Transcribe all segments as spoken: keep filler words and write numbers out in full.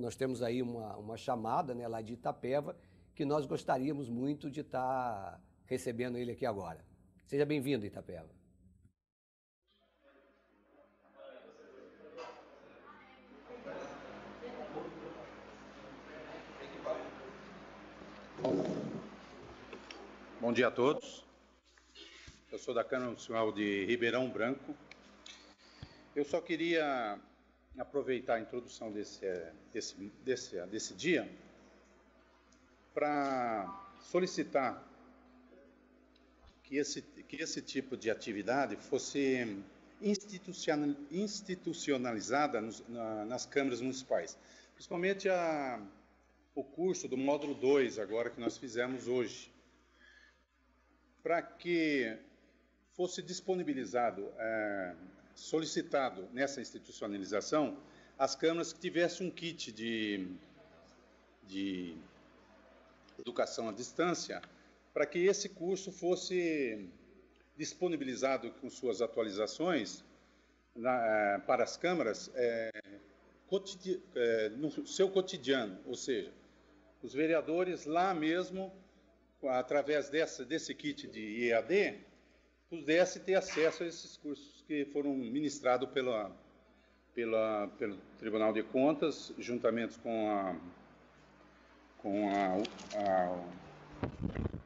Nós temos aí uma, uma chamada, né, lá de Itapeva, que nós gostaríamos muito de estar recebendo ele aqui agora. Seja bem-vindo, Itapeva. Bom dia a todos. Eu sou da Câmara Municipal de Ribeirão Branco. Eu só queria aproveitar a introdução desse, desse, desse, desse dia para solicitar que esse, que esse tipo de atividade fosse institucionalizada nos, na, nas câmaras municipais, principalmente a, o curso do módulo dois, agora que nós fizemos hoje, para que fosse disponibilizado, é, solicitado nessa institucionalização, as câmaras que tivessem um kit de, de educação à distância, para que esse curso fosse disponibilizado com suas atualizações na, para as câmaras é, cotid, é, no seu cotidiano, ou seja, os vereadores lá mesmo, através dessa, desse kit de E A D, pudesse ter acesso a esses cursos que foram ministrados pela, pela, pelo Tribunal de Contas, juntamente com a, com a, a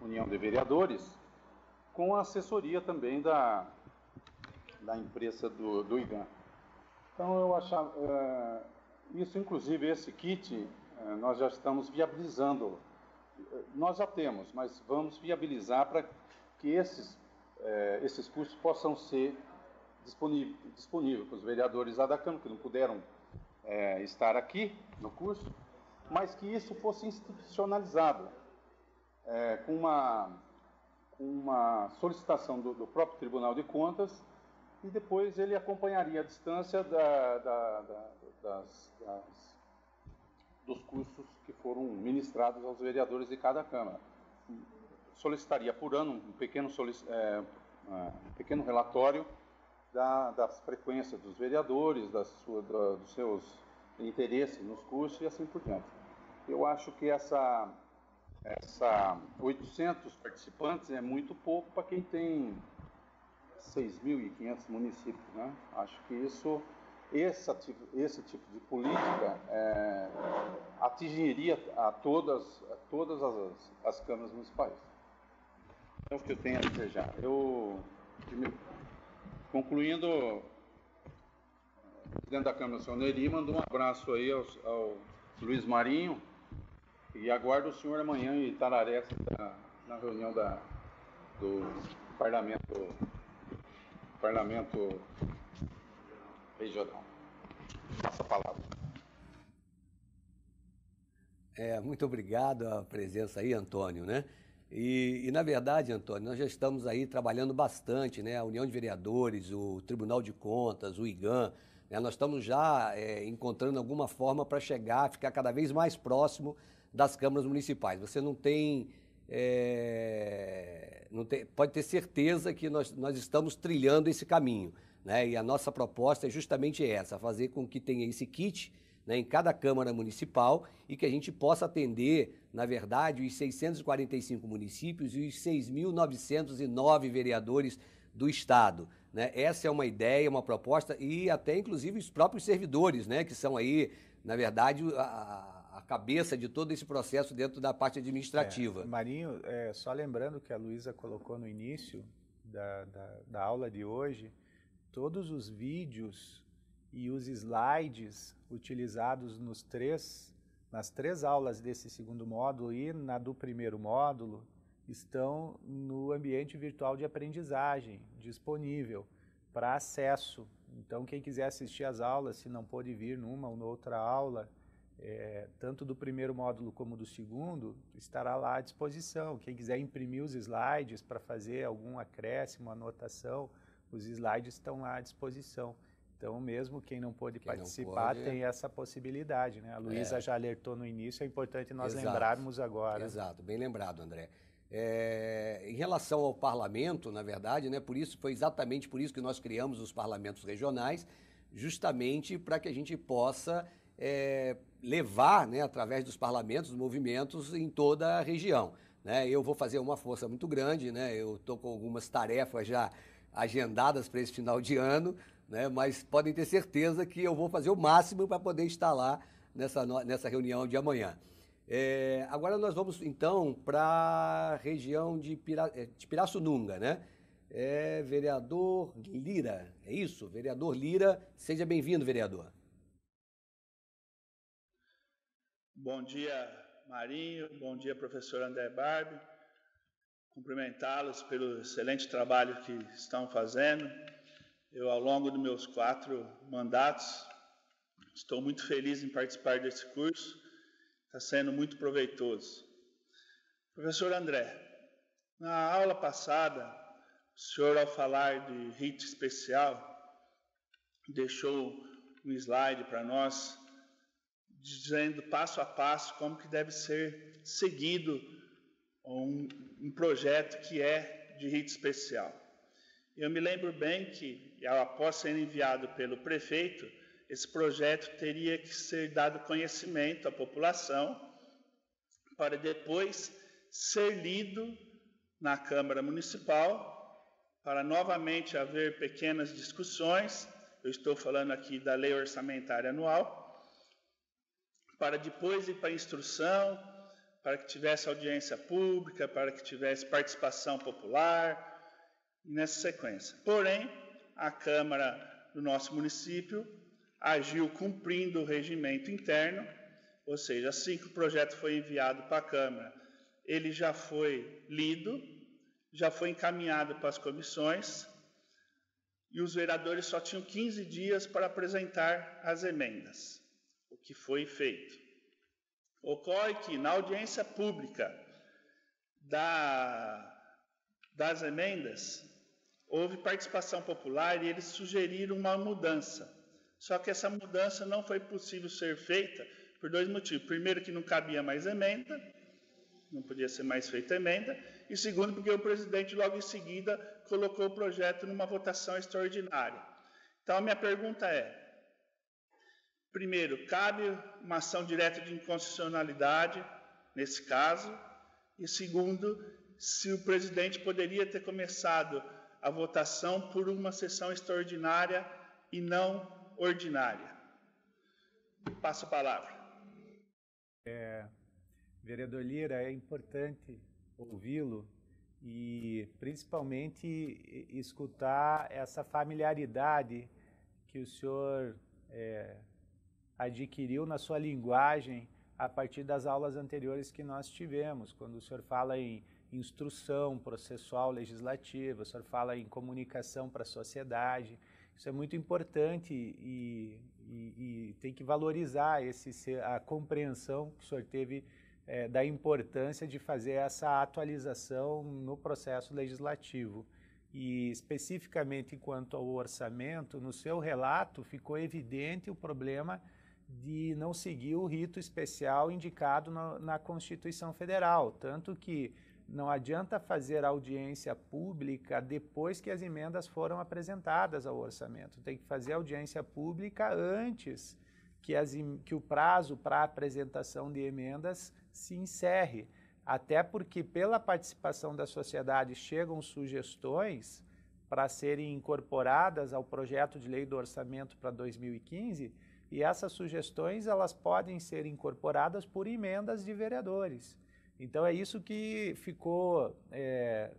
União de Vereadores, com a assessoria também da, da imprensa do, do I G A M. Então, eu achava... Uh, isso, inclusive, esse kit, uh, nós já estamos viabilizando. Nós já temos, mas vamos viabilizar para que esses, eh, esses cursos possam ser disponíveis disponível para os vereadores lá da Câmara, que não puderam eh, estar aqui no curso, mas que isso fosse institucionalizado, eh, com uma, uma solicitação do, do próprio Tribunal de Contas, e depois ele acompanharia a distância da, da, da, das... das dos cursos que foram ministrados aos vereadores de cada Câmara. Solicitaria por ano um pequeno, solic... é, um pequeno relatório da, das frequências dos vereadores, da sua, da, dos seus interesses nos cursos e assim por diante. Eu acho que essa, essa oitocentos participantes é muito pouco para quem tem seis mil e quinhentos municípios, né? Acho que isso... Esse tipo, esse tipo de política é, atingiria a todas, a todas as, as câmaras municipais. É o que eu tenho a desejar. Eu, concluindo, dentro da Câmara do Senhor Neri, mando um abraço aí ao, ao Luiz Marinho e aguardo o senhor amanhã em Itararé, na, na reunião da, do Parlamento, Parlamento Regional. Passa a palavra. É, muito obrigado a presença aí, Antônio, né? E, e, na verdade, Antônio, nós já estamos aí trabalhando bastante, né? A União de Vereadores, o Tribunal de Contas, o I G A M, né? Nós estamos já é, encontrando alguma forma para chegar, ficar cada vez mais próximo das câmaras municipais. Você não tem... É, não tem pode ter certeza que nós, nós estamos trilhando esse caminho. Né? E a nossa proposta é justamente essa, fazer com que tenha esse kit, né, em cada Câmara Municipal e que a gente possa atender, na verdade, os seiscentos e quarenta e cinco municípios e os seis mil novecentos e nove vereadores do Estado. Né? Essa é uma ideia, uma proposta e até, inclusive, os próprios servidores, né, que são aí, na verdade, a, a cabeça de todo esse processo dentro da parte administrativa. É, Marinho, é, só lembrando que a Luísa colocou no início da, da, da aula de hoje, todos os vídeos e os slides utilizados nos três, nas três aulas desse segundo módulo e na do primeiro módulo estão no ambiente virtual de aprendizagem, disponível para acesso. Então, quem quiser assistir às aulas, se não pôde vir numa ou noutra aula, é, tanto do primeiro módulo como do segundo, estará lá à disposição. Quem quiser imprimir os slides para fazer algum acréscimo, anotação, os slides estão lá à disposição. Então, mesmo quem não pôde quem participar não pode... tem essa possibilidade, né? A Luísa é. já alertou no início, é importante nós Exato. lembrarmos agora. Exato, bem lembrado, André. É, em relação ao parlamento, na verdade, né, por isso, foi exatamente por isso que nós criamos os parlamentos regionais, justamente para que a gente possa é, levar, né, através dos parlamentos, dos movimentos em toda a região. Né? Eu vou fazer uma força muito grande, né? Eu estou com algumas tarefas já agendadas para esse final de ano, né? Mas podem ter certeza que eu vou fazer o máximo para poder estar lá nessa, nessa reunião de amanhã. É, agora nós vamos, então, para a região de, Pira, de Pirassununga, né? É, vereador Lira, é isso? Vereador Lira, seja bem-vindo, vereador. Bom dia, Marinho. Bom dia, professor André Barbi. Cumprimentá-los pelo excelente trabalho que estão fazendo. Eu, ao longo dos meus quatro mandatos, estou muito feliz em participar desse curso. Está sendo muito proveitoso. Professor André, na aula passada, o senhor, ao falar de rito especial, deixou um slide para nós, dizendo passo a passo como que deve ser seguido um, um projeto que é de rito especial. Eu me lembro bem que, após ser enviado pelo prefeito, esse projeto teria que ser dado conhecimento à população para depois ser lido na Câmara Municipal, para novamente haver pequenas discussões, eu estou falando aqui da lei orçamentária anual, para depois ir para a instrução, para que tivesse audiência pública, para que tivesse participação popular, nessa sequência. Porém, a Câmara do nosso município agiu cumprindo o regimento interno, ou seja, assim que o projeto foi enviado para a Câmara, ele já foi lido, já foi encaminhado para as comissões e os vereadores só tinham quinze dias para apresentar as emendas, o que foi feito. Ocorre que, na audiência pública da, das emendas, houve participação popular e eles sugeriram uma mudança. Só que essa mudança não foi possível ser feita por dois motivos. Primeiro, que não cabia mais emenda, não podia ser mais feita emenda, e segundo, porque o presidente, logo em seguida, colocou o projeto numa votação extraordinária. Então, a minha pergunta é, primeiro, cabe uma ação direta de inconstitucionalidade, nesse caso, e segundo, se o presidente poderia ter começado a votação por uma sessão extraordinária e não ordinária. Passo a palavra. É, vereador Lira, é importante ouvi-lo e principalmente escutar essa familiaridade que o senhor é, adquiriu na sua linguagem a partir das aulas anteriores que nós tivemos, quando o senhor fala em instrução processual legislativa, o senhor fala em comunicação para a sociedade. Isso é muito importante e, e, e tem que valorizar esse, a compreensão que o senhor teve É, da importância de fazer essa atualização no processo legislativo. E, especificamente, quanto ao orçamento, no seu relato ficou evidente o problema de não seguir o rito especial indicado na, na Constituição Federal, tanto que não adianta fazer audiência pública depois que as emendas foram apresentadas ao orçamento. Tem que fazer audiência pública antes que, as, que o prazo para apresentação de emendas se encerre, até porque pela participação da sociedade chegam sugestões para serem incorporadas ao projeto de lei do orçamento para dois mil e quinze e essas sugestões elas podem ser incorporadas por emendas de vereadores. Então é isso que ficou é,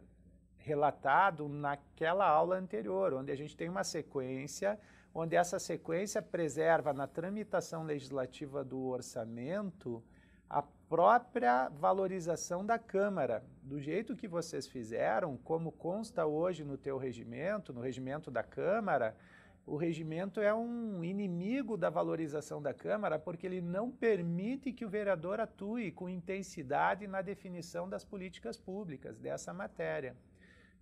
relatado naquela aula anterior, onde a gente tem uma sequência, onde essa sequência preserva na tramitação legislativa do orçamento a própria valorização da Câmara. Do jeito que vocês fizeram, como consta hoje no teu regimento, no regimento da Câmara, o regimento é um inimigo da valorização da Câmara porque ele não permite que o vereador atue com intensidade na definição das políticas públicas dessa matéria.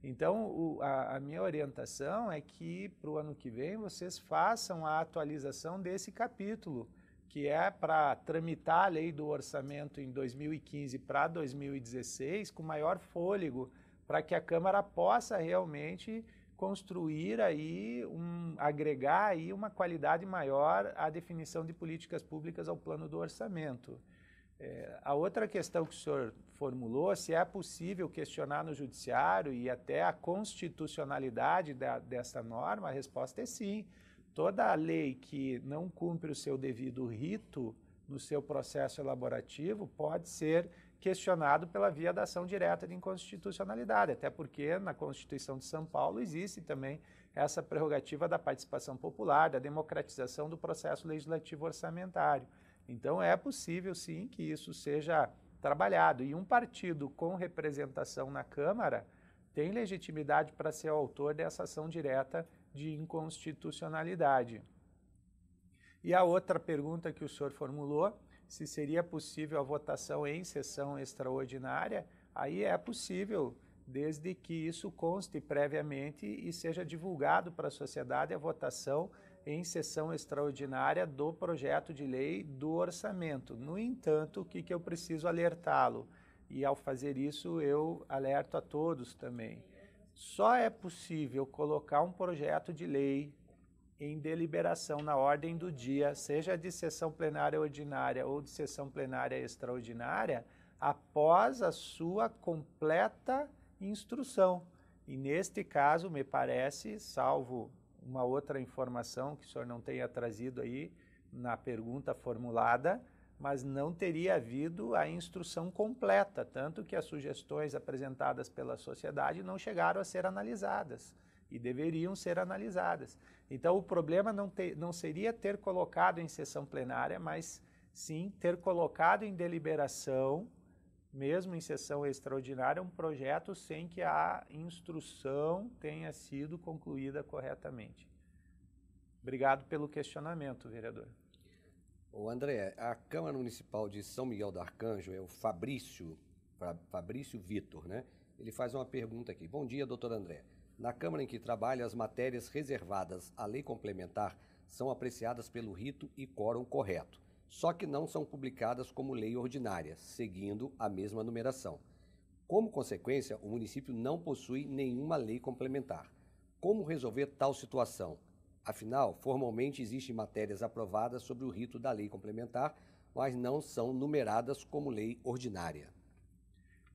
Então, o, a, a minha orientação é que, para o ano que vem, vocês façam a atualização desse capítulo, que é para tramitar a lei do orçamento em dois mil e quinze para dois mil e dezesseis com maior fôlego, para que a Câmara possa realmente construir aí, um, agregar aí uma qualidade maior à definição de políticas públicas ao plano do orçamento. É, a outra questão que o senhor formulou, se é possível questionar no judiciário e até a constitucionalidade da, dessa norma, a resposta é sim. Toda a lei que não cumpre o seu devido rito no seu processo elaborativo pode ser questionado pela via da ação direta de inconstitucionalidade, até porque na Constituição de São Paulo existe também essa prerrogativa da participação popular, da democratização do processo legislativo orçamentário. Então é possível sim que isso seja trabalhado, e um partido com representação na Câmara tem legitimidade para ser o autor dessa ação direta de inconstitucionalidade. E a outra pergunta que o senhor formulou, se seria possível a votação em sessão extraordinária, aí é possível, desde que isso conste previamente e seja divulgado para a sociedade a votação em sessão extraordinária do projeto de lei do orçamento. No entanto, o que que eu preciso alertá-lo? E ao fazer isso, eu alerto a todos também. Só é possível colocar um projeto de lei em deliberação na ordem do dia, seja de sessão plenária ordinária ou de sessão plenária extraordinária, após a sua completa instrução. E neste caso, me parece, salvo uma outra informação que o senhor não tenha trazido aí na pergunta formulada, mas não teria havido a instrução completa, tanto que as sugestões apresentadas pela sociedade não chegaram a ser analisadas e deveriam ser analisadas. Então o problema não, te, não seria ter colocado em sessão plenária, mas sim ter colocado em deliberação, mesmo em sessão extraordinária, um projeto sem que a instrução tenha sido concluída corretamente. Obrigado pelo questionamento, vereador. Ô André, a Câmara Municipal de São Miguel do Arcanjo, é o Fabrício, Fabrício Vitor, né? Ele faz uma pergunta aqui. Bom dia, doutor André. Na Câmara em que trabalha, as matérias reservadas à lei complementar são apreciadas pelo rito e quórum correto, só que não são publicadas como lei ordinária, seguindo a mesma numeração. Como consequência, o município não possui nenhuma lei complementar. Como resolver tal situação? Afinal, formalmente existem matérias aprovadas sobre o rito da lei complementar, mas não são numeradas como lei ordinária.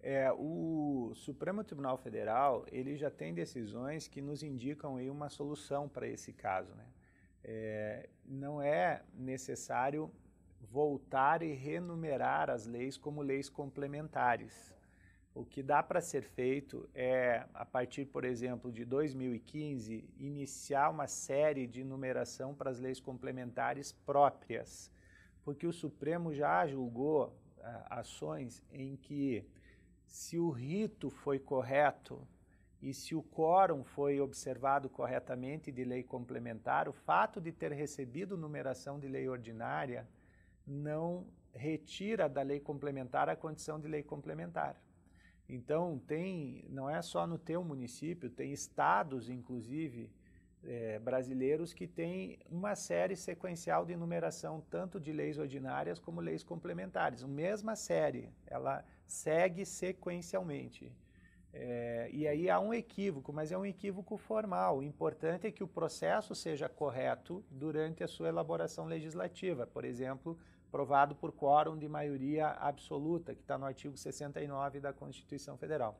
É, o Supremo Tribunal Federal, ele já tem decisões que nos indicam aí uma solução para esse caso, né? É, não é necessário voltar e renumerar as leis como leis complementares. O que dá para ser feito é, a partir, por exemplo, de dois mil e quinze, iniciar uma série de numeração para as leis complementares próprias, porque o Supremo já julgou ah, ações em que, se o rito foi correto e se o quórum foi observado corretamente de lei complementar, o fato de ter recebido numeração de lei ordinária não retira da lei complementar a condição de lei complementar. Então, tem, não é só no teu município, tem estados, inclusive, é, brasileiros, que tem uma série sequencial de numeração, tanto de leis ordinárias como leis complementares. A mesma série, ela segue sequencialmente. É, e aí há um equívoco, mas é um equívoco formal. O importante é que o processo seja correto durante a sua elaboração legislativa. Por exemplo, provado por quórum de maioria absoluta, que está no artigo sessenta e nove da Constituição Federal.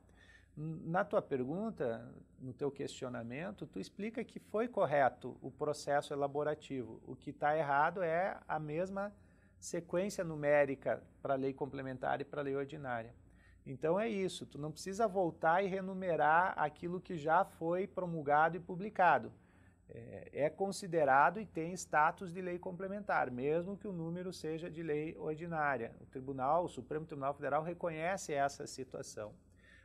Na tua pergunta, no teu questionamento, tu explica que foi correto o processo elaborativo. O que está errado é a mesma sequência numérica para a lei complementar e para a lei ordinária. Então é isso, tu não precisa voltar e renumerar aquilo que já foi promulgado e publicado. É considerado e tem status de lei complementar, mesmo que o número seja de lei ordinária. O Tribunal, o Supremo Tribunal Federal reconhece essa situação.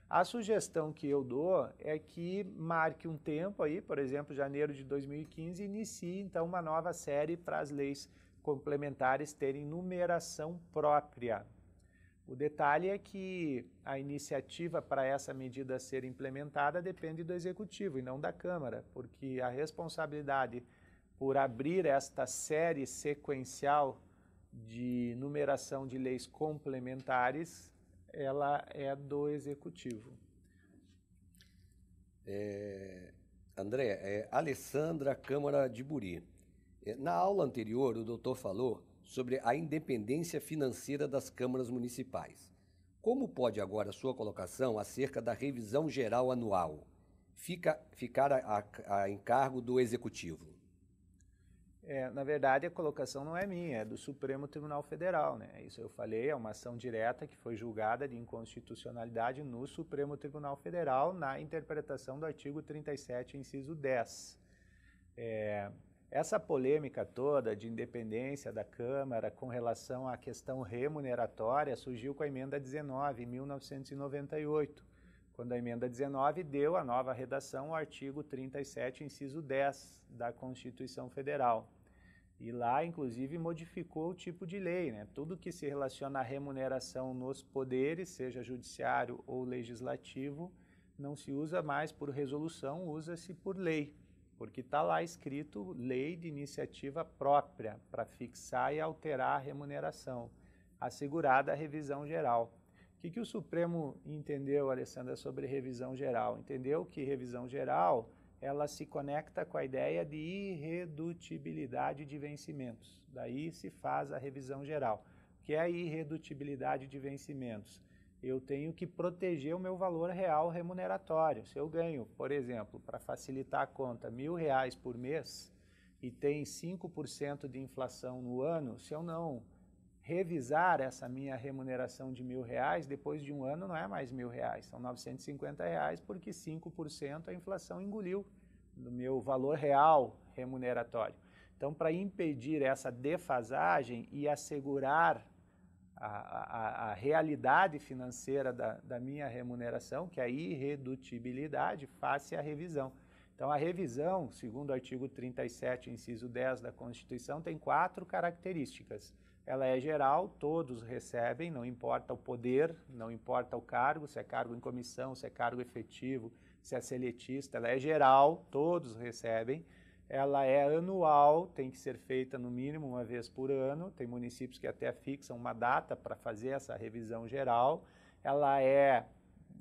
A sugestão que eu dou é que marque um tempo aí, por exemplo, janeiro de dois mil e quinze, e inicie então uma nova série para as leis complementares terem numeração própria. O detalhe é que a iniciativa para essa medida ser implementada depende do Executivo e não da Câmara, porque a responsabilidade por abrir esta série sequencial de numeração de leis complementares, ela é do Executivo. É, André, é Alessandra, Câmara de Buri. Na aula anterior, o doutor falou sobre a independência financeira das câmaras municipais. Como pode agora a sua colocação acerca da revisão geral anual Fica, ficar a, a, a encargo do Executivo? É, na verdade, a colocação não é minha, é do Supremo Tribunal Federal, né? Isso eu falei, é uma ação direta que foi julgada de inconstitucionalidade no Supremo Tribunal Federal na interpretação do artigo trinta e sete, inciso dez. É, essa polêmica toda de independência da Câmara com relação à questão remuneratória surgiu com a Emenda dezenove, em mil novecentos e noventa e oito, quando a Emenda dezenove deu a nova redação ao artigo trinta e sete, inciso dez da Constituição Federal. E lá, inclusive, modificou o tipo de lei, né? Tudo que se relaciona à remuneração nos poderes, seja judiciário ou legislativo, não se usa mais por resolução, usa-se por lei, porque está lá escrito lei de iniciativa própria para fixar e alterar a remuneração, assegurada a revisão geral. O que, que o Supremo entendeu, Alessandra, sobre revisão geral? Entendeu que revisão geral, ela se conecta com a ideia de irredutibilidade de vencimentos. Daí se faz a revisão geral. O que é a irredutibilidade de vencimentos? Eu tenho que proteger o meu valor real remuneratório. Se eu ganho, por exemplo, para facilitar a conta, mil reais por mês e tem cinco por cento de inflação no ano, se eu não revisar essa minha remuneração de mil reais, depois de um ano não é mais mil reais, são novecentos e cinquenta reais, porque cinco por cento a inflação engoliu no meu valor real remuneratório. Então, para impedir essa defasagem e assegurar a, a, a realidade financeira da, da minha remuneração, que é a irredutibilidade, faz-se a revisão. Então, a revisão, segundo o artigo trinta e sete, inciso dez da Constituição, tem quatro características. Ela é geral, todos recebem, não importa o poder, não importa o cargo, se é cargo em comissão, se é cargo efetivo, se é seletista, ela é geral, todos recebem. Ela é anual, tem que ser feita no mínimo uma vez por ano, tem municípios que até fixam uma data para fazer essa revisão geral. Ela é,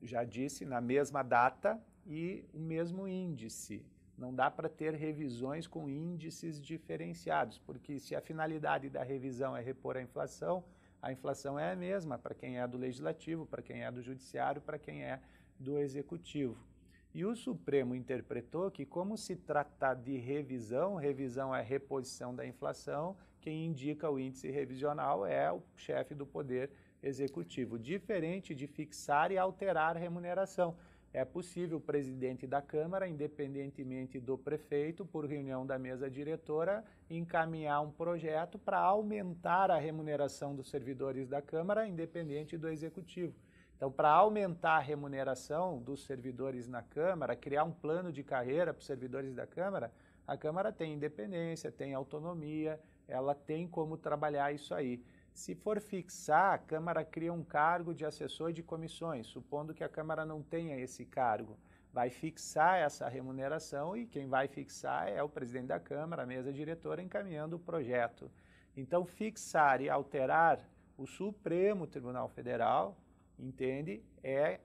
já disse, na mesma data e o mesmo índice. Não dá para ter revisões com índices diferenciados, porque se a finalidade da revisão é repor a inflação, a inflação é a mesma para quem é do legislativo, para quem é do judiciário, para quem é do executivo. E o Supremo interpretou que, como se tratar de revisão, revisão é reposição da inflação, quem indica o índice revisional é o chefe do poder executivo, diferente de fixar e alterar a remuneração. É possível o presidente da Câmara, independentemente do prefeito, por reunião da mesa diretora, encaminhar um projeto para aumentar a remuneração dos servidores da Câmara, independente do Executivo. Então, para aumentar a remuneração dos servidores na Câmara, criar um plano de carreira para os servidores da Câmara, a Câmara tem independência, tem autonomia, ela tem como trabalhar isso aí. Se for fixar, a Câmara cria um cargo de assessor de comissões, supondo que a Câmara não tenha esse cargo. Vai fixar essa remuneração e quem vai fixar é o presidente da Câmara, a mesa diretora, encaminhando o projeto. Então, fixar e alterar, o Supremo Tribunal Federal, entende, é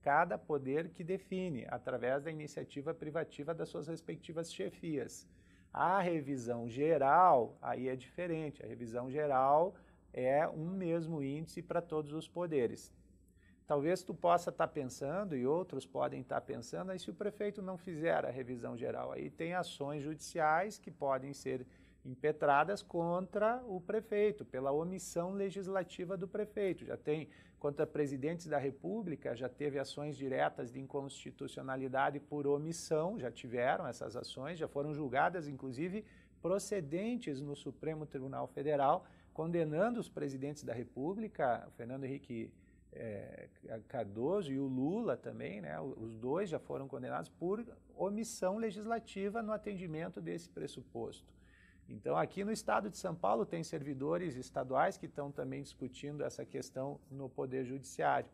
cada poder que define, através da iniciativa privativa das suas respectivas chefias. A revisão geral, aí é diferente, a revisão geral é um mesmo índice para todos os poderes. Talvez tu possa estar pensando, e outros podem estar pensando, aí se o prefeito não fizer a revisão geral, aí tem ações judiciais que podem ser impetradas contra o prefeito, pela omissão legislativa do prefeito. Já tem, contra presidentes da República, já teve ações diretas de inconstitucionalidade por omissão, já tiveram essas ações, já foram julgadas, inclusive, procedentes no Supremo Tribunal Federal, condenando os presidentes da República, o Fernando Henrique é, Cardoso e o Lula também, né? Os dois já foram condenados por omissão legislativa no atendimento desse pressuposto. Então, aqui no estado de São Paulo tem servidores estaduais que estão também discutindo essa questão no Poder Judiciário.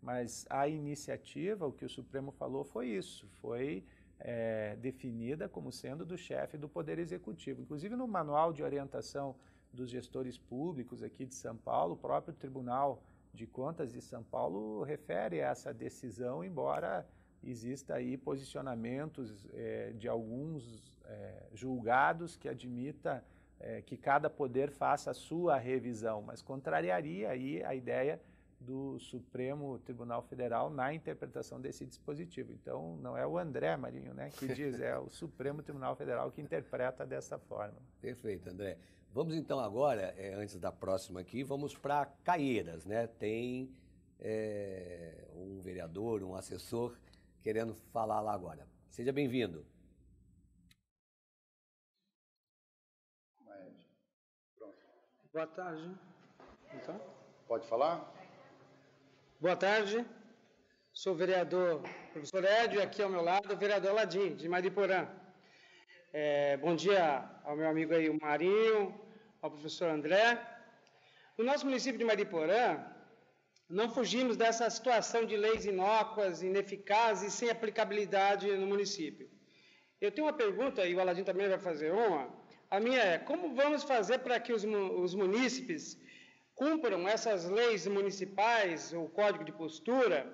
Mas a iniciativa, o que o Supremo falou foi isso, foi é, definida como sendo do chefe do Poder Executivo. Inclusive, no Manual de Orientação dos Gestores Públicos aqui de São Paulo, o próprio Tribunal de Contas de São Paulo refere a essa decisão, embora exista aí posicionamentos é, de alguns é, julgados que admita é, que cada poder faça a sua revisão, mas contrariaria aí a ideia do Supremo Tribunal Federal na interpretação desse dispositivo. Então, não é o André Marinho, né, que diz, é o Supremo Tribunal Federal que interpreta dessa forma. Perfeito, André. Vamos então agora, é, antes da próxima aqui, vamos para Caieiras, né? Tem é, um vereador, um assessor querendo falar lá agora. Seja bem-vindo. Boa tarde. Então, pode falar? Boa tarde, sou o vereador professor Edio, e aqui ao meu lado o vereador Ladim, de Mariporã. É, bom dia ao meu amigo aí, o Marinho, ao professor André. No nosso município de Mariporã, não fugimos dessa situação de leis inócuas, ineficazes, sem aplicabilidade no município. Eu tenho uma pergunta, e o Ladim também vai fazer uma. A minha é, como vamos fazer para que os, os munícipes cumpram essas leis municipais, o código de postura,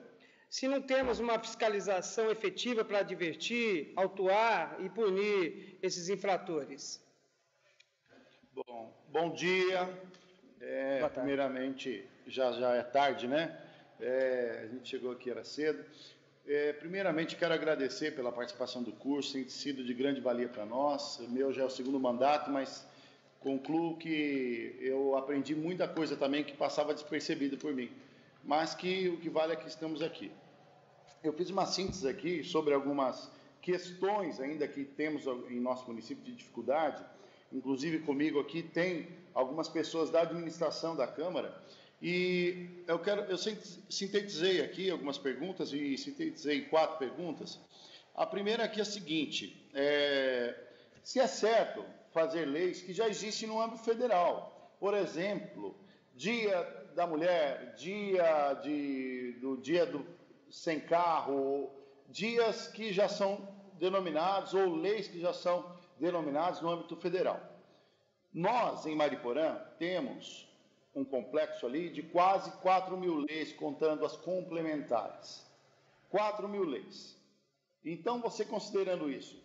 se não temos uma fiscalização efetiva para advertir, autuar e punir esses infratores? Bom, bom dia. É, primeiramente, já, já é tarde, né? É, a gente chegou aqui, era cedo. É, primeiramente, quero agradecer pela participação do curso, tem sido de grande valia para nós. O meu já é o segundo mandato, mas concluo que eu aprendi muita coisa também que passava despercebida por mim, mas que o que vale é que estamos aqui. Eu fiz uma síntese aqui sobre algumas questões ainda que temos em nosso município de dificuldade, inclusive comigo aqui tem algumas pessoas da administração da Câmara, e eu, quero, eu sintetizei aqui algumas perguntas e sintetizei quatro perguntas. A primeira aqui é a seguinte, é, se é certo fazer leis que já existem no âmbito federal. Por exemplo, dia da mulher, dia de, do dia do sem carro, dias que já são denominados ou leis que já são denominadas no âmbito federal. Nós, em Mariporã, temos um complexo ali de quase quatro mil leis, contando as complementares. quatro mil leis. Então, você considerando isso,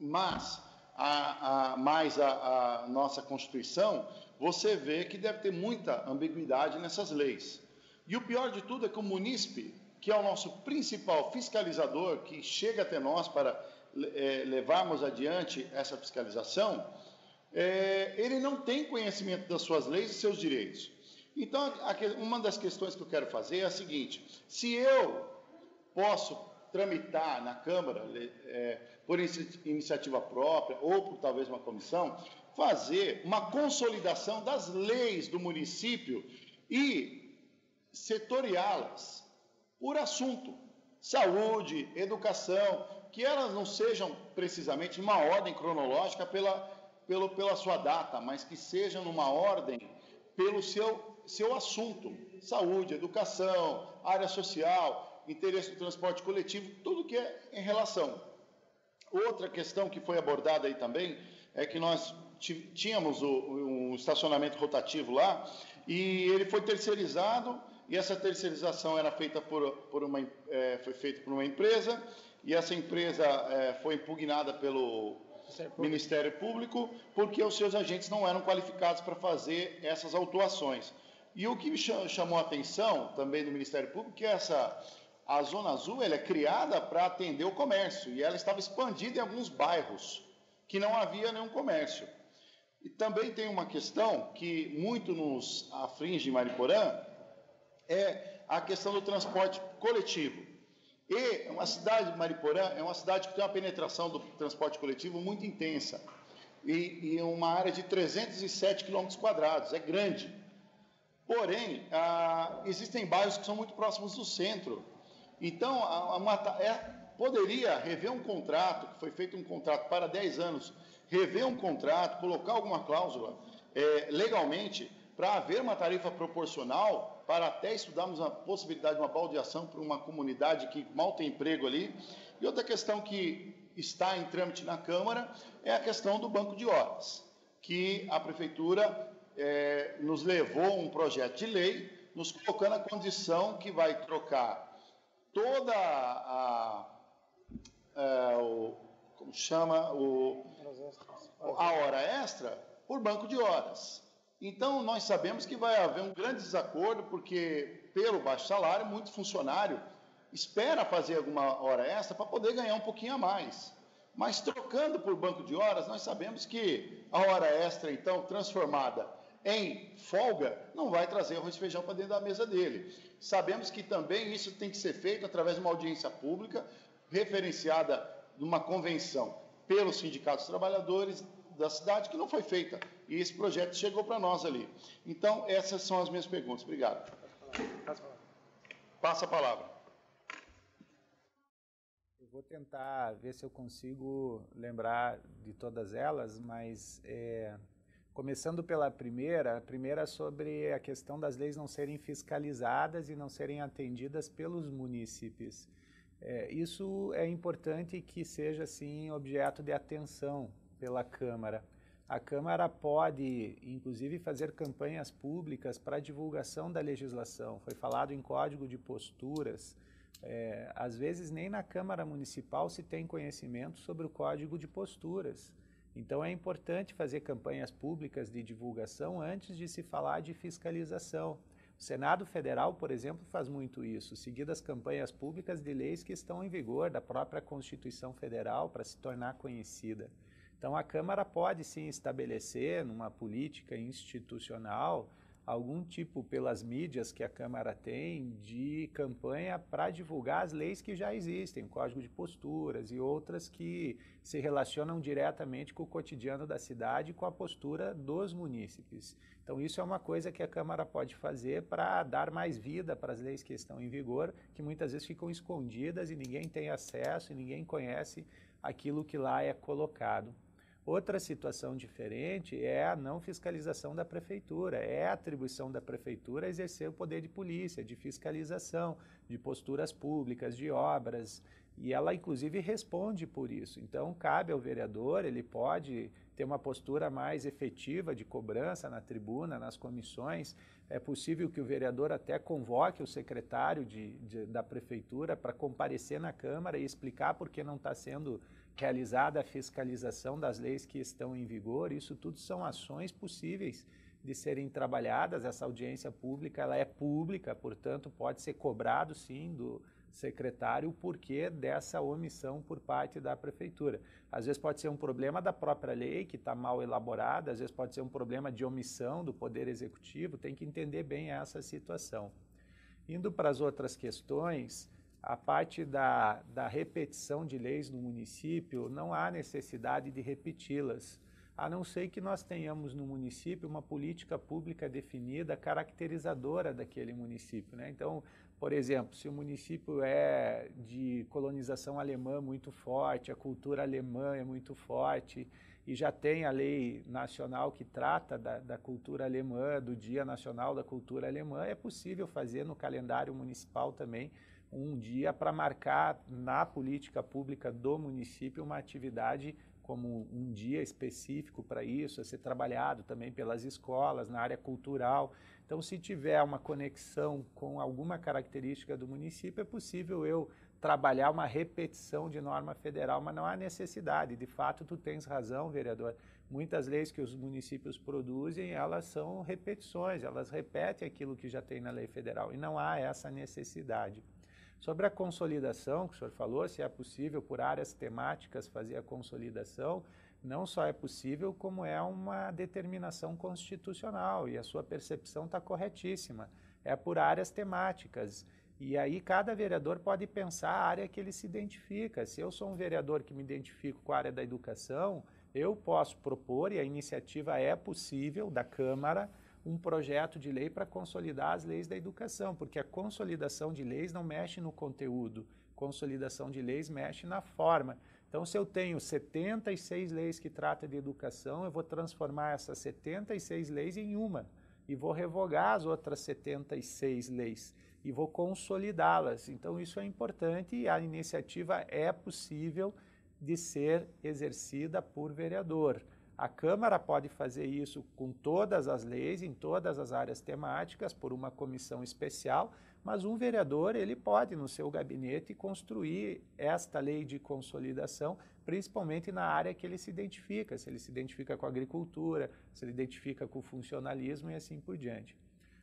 mas... A, a, mais a, a nossa Constituição, você vê que deve ter muita ambiguidade nessas leis. E o pior de tudo é que o munícipe, que é o nosso principal fiscalizador, que chega até nós para é, levarmos adiante essa fiscalização, é, ele não tem conhecimento das suas leis e seus direitos. Então, a, uma das questões que eu quero fazer é a seguinte, se eu posso tramitar na Câmara, é, por iniciativa própria ou por talvez uma comissão, fazer uma consolidação das leis do município e setoriá-las por assunto, saúde, educação, que elas não sejam precisamente numa ordem cronológica pela, pelo, pela sua data, mas que sejam numa ordem pelo seu, seu assunto, saúde, educação, área social, interesse do transporte coletivo, tudo que é em relação. Outra questão que foi abordada aí também é que nós tínhamos um estacionamento rotativo lá e ele foi terceirizado e essa terceirização era feita por, por uma, é, foi feita por uma empresa e essa empresa é, foi impugnada pelo Ministério Público porque os seus agentes não eram qualificados para fazer essas autuações. E o que me chamou a atenção também do Ministério Público é que essa... A Zona Azul ela é criada para atender o comércio e ela estava expandida em alguns bairros que não havia nenhum comércio. E também tem uma questão que muito nos aflige em Mariporã, é a questão do transporte coletivo. E a cidade de Mariporã é uma cidade que tem uma penetração do transporte coletivo muito intensa e, e uma área de trezentos e sete quilômetros quadrados, é grande. Porém, ah, existem bairros que são muito próximos do centro. Então, a, a, é, poderia rever um contrato, que foi feito um contrato para dez anos, rever um contrato, colocar alguma cláusula é, legalmente para haver uma tarifa proporcional, para até estudarmos a possibilidade de uma baldeação para uma comunidade que mal tem emprego ali. E outra questão que está em trâmite na Câmara é a questão do banco de horas, que a Prefeitura é, nos levou um projeto de lei, nos colocando a condição que vai trocar toda a, a o, como chama o, a hora extra por banco de horas. Então, nós sabemos que vai haver um grande desacordo, porque, pelo baixo salário, muito funcionário espera fazer alguma hora extra para poder ganhar um pouquinho a mais. Mas, trocando por banco de horas, nós sabemos que a hora extra, então, transformada em folga, não vai trazer arroz e feijão para dentro da mesa dele. Sabemos que também isso tem que ser feito através de uma audiência pública, referenciada numa convenção pelos sindicatos trabalhadores da cidade, que não foi feita. E esse projeto chegou para nós ali. Então, essas são as minhas perguntas. Obrigado. Passa a palavra. Eu vou tentar ver se eu consigo lembrar de todas elas, mas é, começando pela primeira, a primeira sobre a questão das leis não serem fiscalizadas e não serem atendidas pelos munícipes. É, isso é importante que seja, assim, objeto de atenção pela Câmara. A Câmara pode, inclusive, fazer campanhas públicas para a divulgação da legislação. Foi falado em código de posturas. É, às vezes, nem na Câmara Municipal se tem conhecimento sobre o código de posturas. Então, é importante fazer campanhas públicas de divulgação antes de se falar de fiscalização. O Senado Federal, por exemplo, faz muito isso, seguindo as campanhas públicas de leis que estão em vigor, da própria Constituição Federal, para se tornar conhecida. Então, a Câmara pode, sim, estabelecer numa política institucional algum tipo, pelas mídias que a Câmara tem, de campanha para divulgar as leis que já existem, o Código de Posturas e outras que se relacionam diretamente com o cotidiano da cidade e com a postura dos munícipes. Então, isso é uma coisa que a Câmara pode fazer para dar mais vida para as leis que estão em vigor, que muitas vezes ficam escondidas e ninguém tem acesso e ninguém conhece aquilo que lá é colocado. Outra situação diferente é a não fiscalização da prefeitura. É a atribuição da prefeitura exercer o poder de polícia, de fiscalização, de posturas públicas, de obras, e ela, inclusive, responde por isso. Então, cabe ao vereador, ele pode ter uma postura mais efetiva de cobrança na tribuna, nas comissões. É possível que o vereador até convoque o secretário de, de, da prefeitura para comparecer na Câmara e explicar por que não está sendo realizada a fiscalização das leis que estão em vigor. Isso tudo são ações possíveis de serem trabalhadas. Essa audiência pública, ela é pública, portanto, pode ser cobrado, sim, do secretário o porquê dessa omissão por parte da prefeitura. Às vezes pode ser um problema da própria lei, que está mal elaborada, às vezes pode ser um problema de omissão do Poder Executivo, tem que entender bem essa situação. Indo para as outras questões, a parte da, da repetição de leis no município, não há necessidade de repeti-las, a não ser que nós tenhamos no município uma política pública definida, caracterizadora daquele município, né? Então, por exemplo, se o município é de colonização alemã muito forte, a cultura alemã é muito forte, e já tem a lei nacional que trata da, da cultura alemã, do Dia Nacional da Cultura Alemã, é possível fazer no calendário municipal também um dia para marcar na política pública do município uma atividade como um dia específico para isso, a ser trabalhado também pelas escolas, na área cultural. Então, se tiver uma conexão com alguma característica do município, é possível eu trabalhar uma repetição de norma federal, mas não há necessidade. De fato, tu tens razão, vereador. Muitas leis que os municípios produzem, elas são repetições, elas repetem aquilo que já tem na lei federal, e não há essa necessidade. Sobre a consolidação, que o senhor falou, se é possível por áreas temáticas fazer a consolidação, não só é possível, como é uma determinação constitucional, e a sua percepção está corretíssima. É por áreas temáticas. E aí cada vereador pode pensar a área que ele se identifica. Se eu sou um vereador que me identifico com a área da educação, eu posso propor, e a iniciativa é possível, da Câmara, um projeto de lei para consolidar as leis da educação, porque a consolidação de leis não mexe no conteúdo, consolidação de leis mexe na forma. Então, se eu tenho setenta e seis leis que tratam de educação, eu vou transformar essas setenta e seis leis em uma e vou revogar as outras setenta e seis leis e vou consolidá-las. Então, isso é importante e a iniciativa é possível de ser exercida por vereador. A Câmara pode fazer isso com todas as leis, em todas as áreas temáticas, por uma comissão especial, mas um vereador ele pode, no seu gabinete, construir esta lei de consolidação, principalmente na área que ele se identifica, se ele se identifica com a agricultura, se ele identifica com o funcionalismo e assim por diante.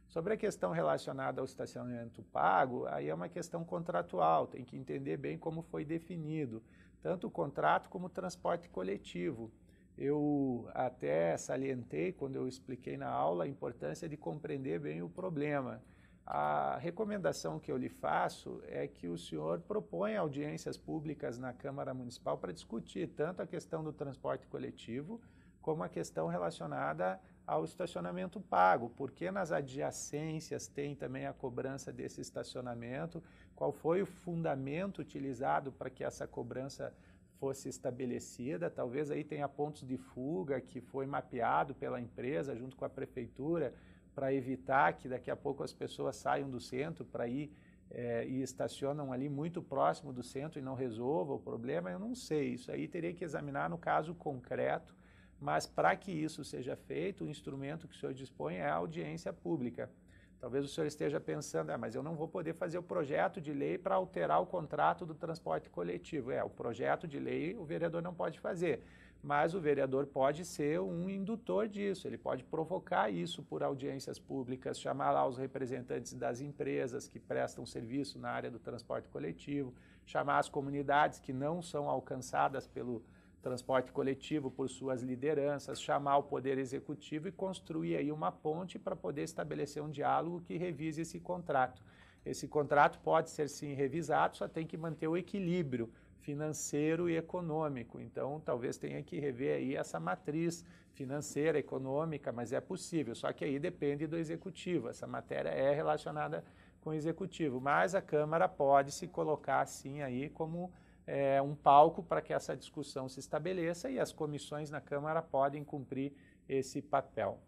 Sobre a questão relacionada ao estacionamento pago, aí é uma questão contratual, tem que entender bem como foi definido, tanto o contrato como o transporte coletivo. Eu até salientei, quando eu expliquei na aula, a importância de compreender bem o problema. A recomendação que eu lhe faço é que o senhor proponha audiências públicas na Câmara Municipal para discutir tanto a questão do transporte coletivo, como a questão relacionada ao estacionamento pago, porque nas adjacências tem também a cobrança desse estacionamento, qual foi o fundamento utilizado para que essa cobrança fosse estabelecida, talvez aí tenha pontos de fuga que foi mapeado pela empresa junto com a prefeitura para evitar que daqui a pouco as pessoas saiam do centro para ir é, e estacionam ali muito próximo do centro e não resolva o problema, eu não sei, isso aí teria que examinar no caso concreto, mas para que isso seja feito, o instrumento que o senhor dispõe é a audiência pública. Talvez o senhor esteja pensando, ah, mas eu não vou poder fazer o projeto de lei para alterar o contrato do transporte coletivo. É, o projeto de lei o vereador não pode fazer, mas o vereador pode ser um indutor disso, ele pode provocar isso por audiências públicas, chamar lá os representantes das empresas que prestam serviço na área do transporte coletivo, chamar as comunidades que não são alcançadas pelo transporte coletivo por suas lideranças, chamar o Poder Executivo e construir aí uma ponte para poder estabelecer um diálogo que revise esse contrato. Esse contrato pode ser sim revisado, só tem que manter o equilíbrio financeiro e econômico, então talvez tenha que rever aí essa matriz financeira, econômica, mas é possível, só que aí depende do Executivo, essa matéria é relacionada com o Executivo, mas a Câmara pode se colocar sim aí como É um palco para que essa discussão se estabeleça e as comissões na Câmara podem cumprir esse papel.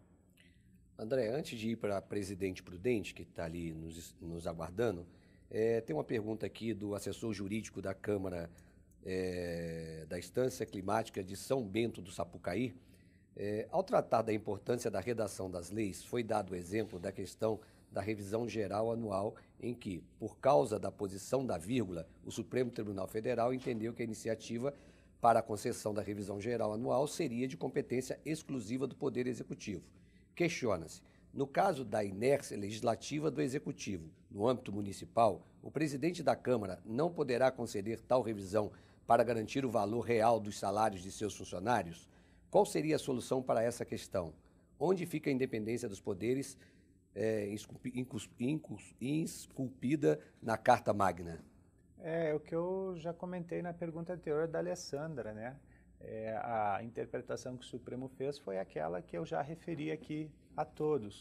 André, antes de ir para a Presidente Prudente, que está ali nos, nos aguardando, é, tem uma pergunta aqui do assessor jurídico da Câmara é, da Estância Climática de São Bento do Sapucaí. É, ao tratar da importância da redação das leis, foi dado o exemplo da questão da revisão geral anual em que, por causa da posição da vírgula, o Supremo Tribunal Federal entendeu que a iniciativa para a concessão da revisão geral anual seria de competência exclusiva do Poder Executivo. Questiona-se, no caso da inércia legislativa do Executivo, no âmbito municipal, o presidente da Câmara não poderá conceder tal revisão para garantir o valor real dos salários de seus funcionários? Qual seria a solução para essa questão? Onde fica a independência dos poderes É, esculpida na Carta Magna? É, é o que eu já comentei na pergunta anterior da Alessandra, né? É, a interpretação que o Supremo fez foi aquela que eu já referi aqui a todos.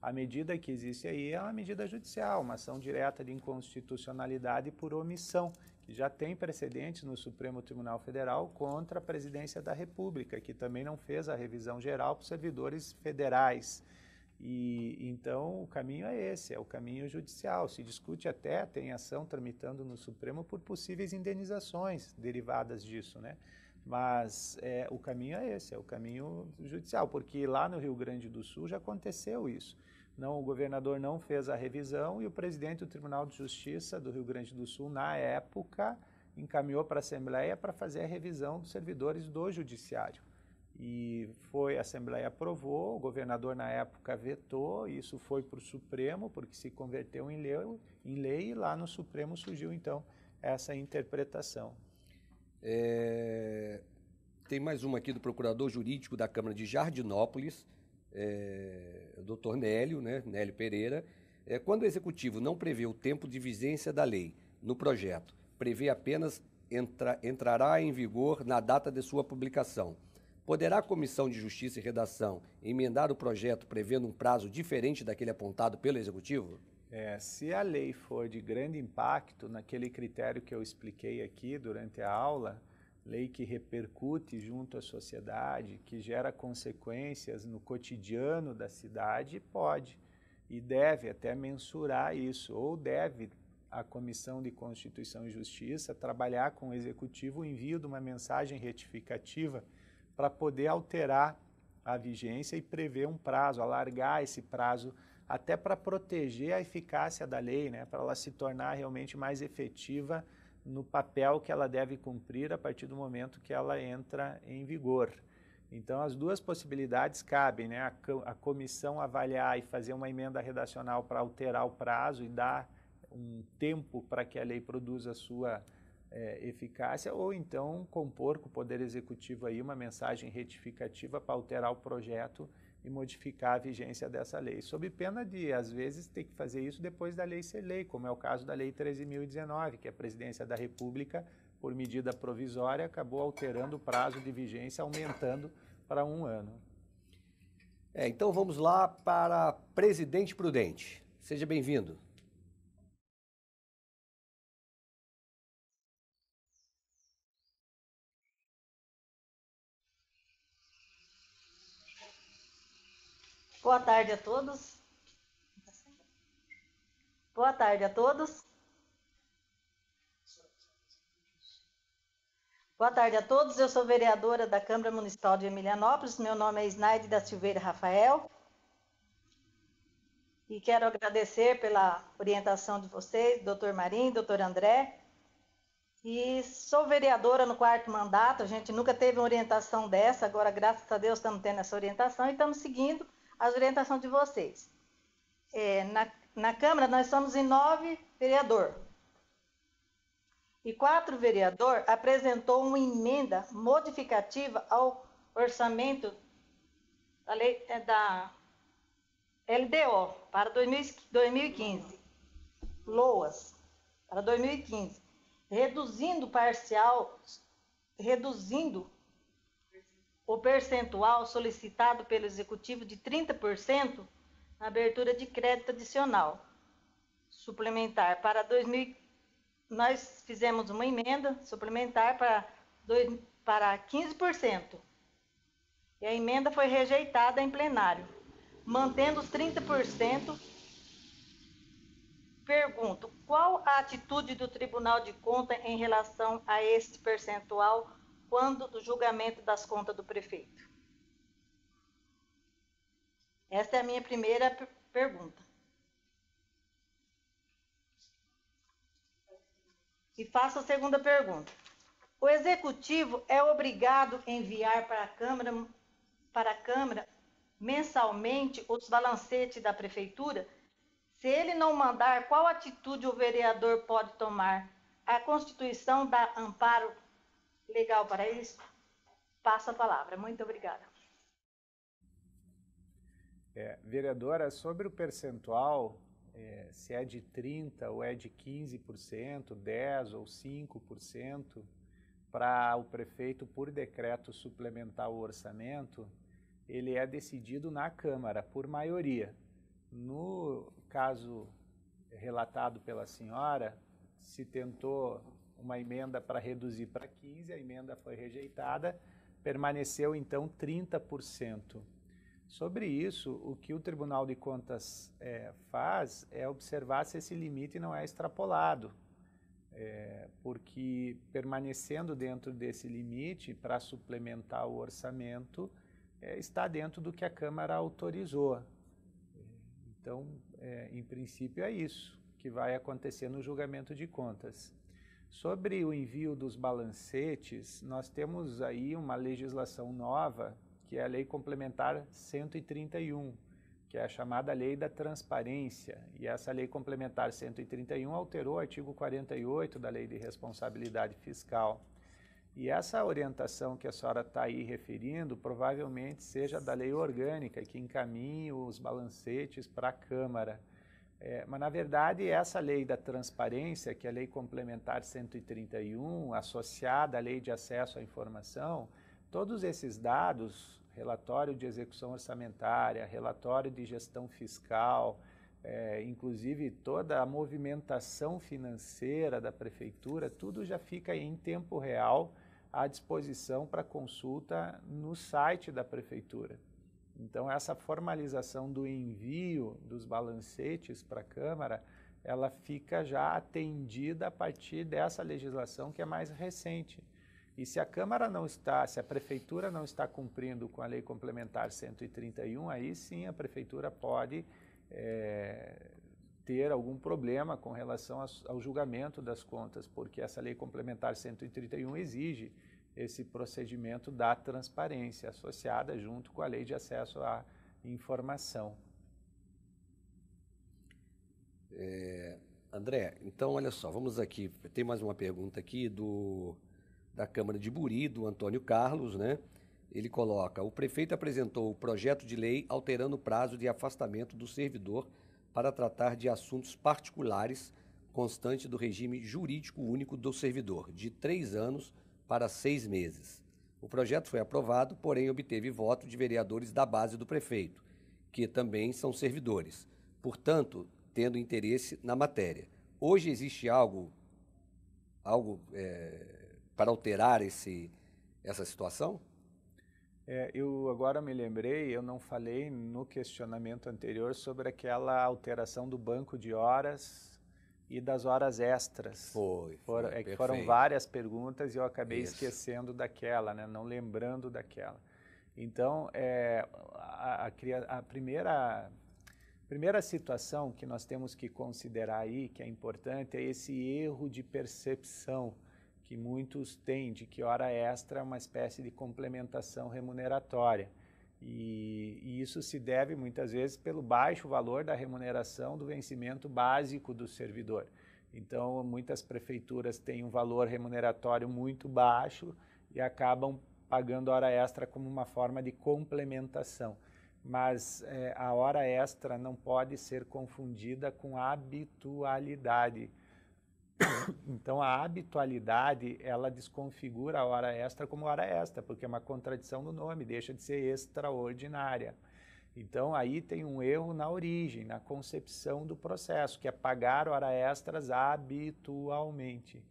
A medida que existe aí é uma medida judicial, uma ação direta de inconstitucionalidade por omissão, que já tem precedentes no Supremo Tribunal Federal contra a Presidência da República, que também não fez a revisão geral para os servidores federais. E, então, o caminho é esse, é o caminho judicial. Se discute até, tem ação tramitando no Supremo por possíveis indenizações derivadas disso, né? Mas é, o caminho é esse, é o caminho judicial, porque lá no Rio Grande do Sul já aconteceu isso. Não, o governador não fez a revisão e o presidente do Tribunal de Justiça do Rio Grande do Sul, na época, encaminhou para a Assembleia para fazer a revisão dos servidores do Judiciário. E foi, a Assembleia aprovou, o governador na época vetou, isso foi para o Supremo, porque se converteu em lei, em lei e lá no Supremo surgiu, então, essa interpretação. É, tem mais uma aqui do Procurador Jurídico da Câmara de Jardinópolis, é, o doutor Nélio, né, Nélio Pereira. É, quando o Executivo não prevê o tempo de vigência da lei no projeto, prevê apenas entra, entrará em vigor na data de sua publicação. Poderá a Comissão de Justiça e Redação emendar o projeto prevendo um prazo diferente daquele apontado pelo Executivo? É, se a lei for de grande impacto, naquele critério que eu expliquei aqui durante a aula, lei que repercute junto à sociedade, que gera consequências no cotidiano da cidade, pode e deve até mensurar isso, ou deve a Comissão de Constituição e Justiça trabalhar com o Executivo o envio de uma mensagem retificativa para poder alterar a vigência e prever um prazo, alargar esse prazo, até para proteger a eficácia da lei, né, para ela se tornar realmente mais efetiva no papel que ela deve cumprir a partir do momento que ela entra em vigor. Então, as duas possibilidades cabem, né? A comissão avaliar e fazer uma emenda redacional para alterar o prazo e dar um tempo para que a lei produza a sua é, eficácia, ou então compor com o Poder Executivo aí uma mensagem retificativa para alterar o projeto e modificar a vigência dessa lei, sob pena de, às vezes, ter que fazer isso depois da lei ser lei, como é o caso da Lei treze mil e dezenove, que a Presidência da República, por medida provisória, acabou alterando o prazo de vigência, aumentando para um ano. É, então vamos lá para Presidente Prudente. Seja bem-vindo. Boa tarde a todos. Boa tarde a todos. Boa tarde a todos. Eu sou vereadora da Câmara Municipal de Emilianópolis. Meu nome é Isnaide da Silveira Rafael. E quero agradecer pela orientação de vocês, doutor Marinho, doutor André. E sou vereadora no quarto mandato. A gente nunca teve uma orientação dessa. Agora, graças a Deus, estamos tendo essa orientação e estamos seguindo as orientações de vocês. É, na, na Câmara, nós somos em nove vereadores. E quatro vereadores apresentou uma emenda modificativa ao orçamento da, lei, da L D O para dois mil e quinze, L O A S para dois mil e quinze, reduzindo parcial, reduzindo o percentual solicitado pelo Executivo de trinta por cento na abertura de crédito adicional suplementar para dois mil e quinze. Nós fizemos uma emenda suplementar para, dois, para quinze por cento. E a emenda foi rejeitada em plenário, mantendo os trinta por cento. Pergunto, qual a atitude do Tribunal de Contas em relação a esse percentual quando do julgamento das contas do prefeito? Esta é a minha primeira per- pergunta. E faço a segunda pergunta. O Executivo é obrigado a enviar para a Câmara, para a Câmara mensalmente os balancetes da Prefeitura? Se ele não mandar, qual atitude o vereador pode tomar? A Constituição dá amparo legal para isso? Passo a palavra. Muito obrigada. É, vereadora, sobre o percentual... É, se é de trinta por cento ou é de quinze por cento, dez por cento ou cinco por cento, para o prefeito, por decreto, suplementar o orçamento, ele é decidido na Câmara, por maioria. No caso relatado pela senhora, se tentou uma emenda para reduzir para quinze por cento, a emenda foi rejeitada, permaneceu então trinta por cento. Sobre isso, o que o Tribunal de Contas é, faz é observar se esse limite não é extrapolado, é, porque permanecendo dentro desse limite para suplementar o orçamento, é, está dentro do que a Câmara autorizou. Então, é, em princípio, é isso que vai acontecer no julgamento de contas. Sobre o envio dos balancetes, nós temos aí uma legislação nova, que é a Lei Complementar cento e trinta e um, que é a chamada Lei da Transparência. E essa Lei Complementar cento e trinta e um alterou o artigo quarenta e oito da Lei de Responsabilidade Fiscal. E essa orientação que a senhora está aí referindo, provavelmente seja da Lei Orgânica, que encaminha os balancetes para a Câmara. É, mas, na verdade, essa Lei da Transparência, que é a Lei Complementar cento e trinta e um, associada à Lei de Acesso à Informação, todos esses dados, relatório de execução orçamentária, relatório de gestão fiscal, é, inclusive toda a movimentação financeira da prefeitura, tudo já fica em tempo real à disposição para consulta no site da prefeitura. Então, essa formalização do envio dos balancetes para a Câmara, ela fica já atendida a partir dessa legislação que é mais recente, E se a Câmara não está, se a Prefeitura não está cumprindo com a Lei Complementar cento e trinta e um, aí sim a Prefeitura pode é, ter algum problema com relação ao julgamento das contas, porque essa Lei Complementar cento e trinta e um exige esse procedimento da transparência associada junto com a Lei de Acesso à Informação. É, André, então olha só, vamos aqui, tem mais uma pergunta aqui do... da Câmara de Buri, do Antônio Carlos, né? Ele coloca, o prefeito apresentou o projeto de lei alterando o prazo de afastamento do servidor para tratar de assuntos particulares constante do regime jurídico único do servidor, de três anos para seis meses. O projeto foi aprovado, porém obteve voto de vereadores da base do prefeito, que também são servidores, portanto, tendo interesse na matéria. Hoje existe algo... algo é... para alterar esse, essa situação? É, eu agora me lembrei, eu não falei no questionamento anterior sobre aquela alteração do banco de horas e das horas extras. Foi, foi, é que foram várias perguntas e eu acabei Isso. esquecendo daquela, né, não lembrando daquela. Então, é, a, a, a primeira... A primeira situação que nós temos que considerar aí, que é importante, é esse erro de percepção que muitos têm, de que hora extra é uma espécie de complementação remuneratória. E, e isso se deve, muitas vezes, pelo baixo valor da remuneração do vencimento básico do servidor. Então, muitas prefeituras têm um valor remuneratório muito baixo e acabam pagando hora extra como uma forma de complementação. Mas é, a hora extra não pode ser confundida com habitualidade. Então, a habitualidade, ela desconfigura a hora extra como hora extra, porque é uma contradição no nome, deixa de ser extraordinária. Então, aí tem um erro na origem, na concepção do processo, que é pagar hora extras habitualmente.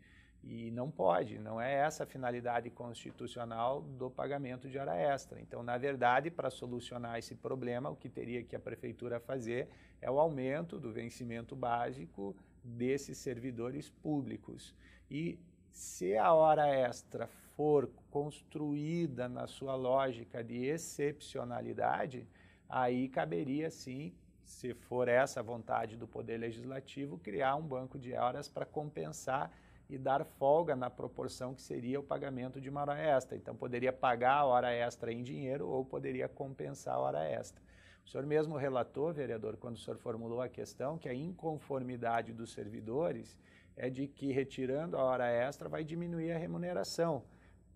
E não pode, não é essa a finalidade constitucional do pagamento de hora extra. Então, na verdade, para solucionar esse problema, o que teria que a prefeitura fazer é o aumento do vencimento básico desses servidores públicos. E se a hora extra for construída na sua lógica de excepcionalidade, aí caberia sim, se for essa a vontade do Poder Legislativo, criar um banco de horas para compensar e dar folga na proporção que seria o pagamento de uma hora extra. Então, poderia pagar a hora extra em dinheiro ou poderia compensar a hora extra. O senhor mesmo relatou, vereador, quando o senhor formulou a questão, que a inconformidade dos servidores é de que retirando a hora extra vai diminuir a remuneração.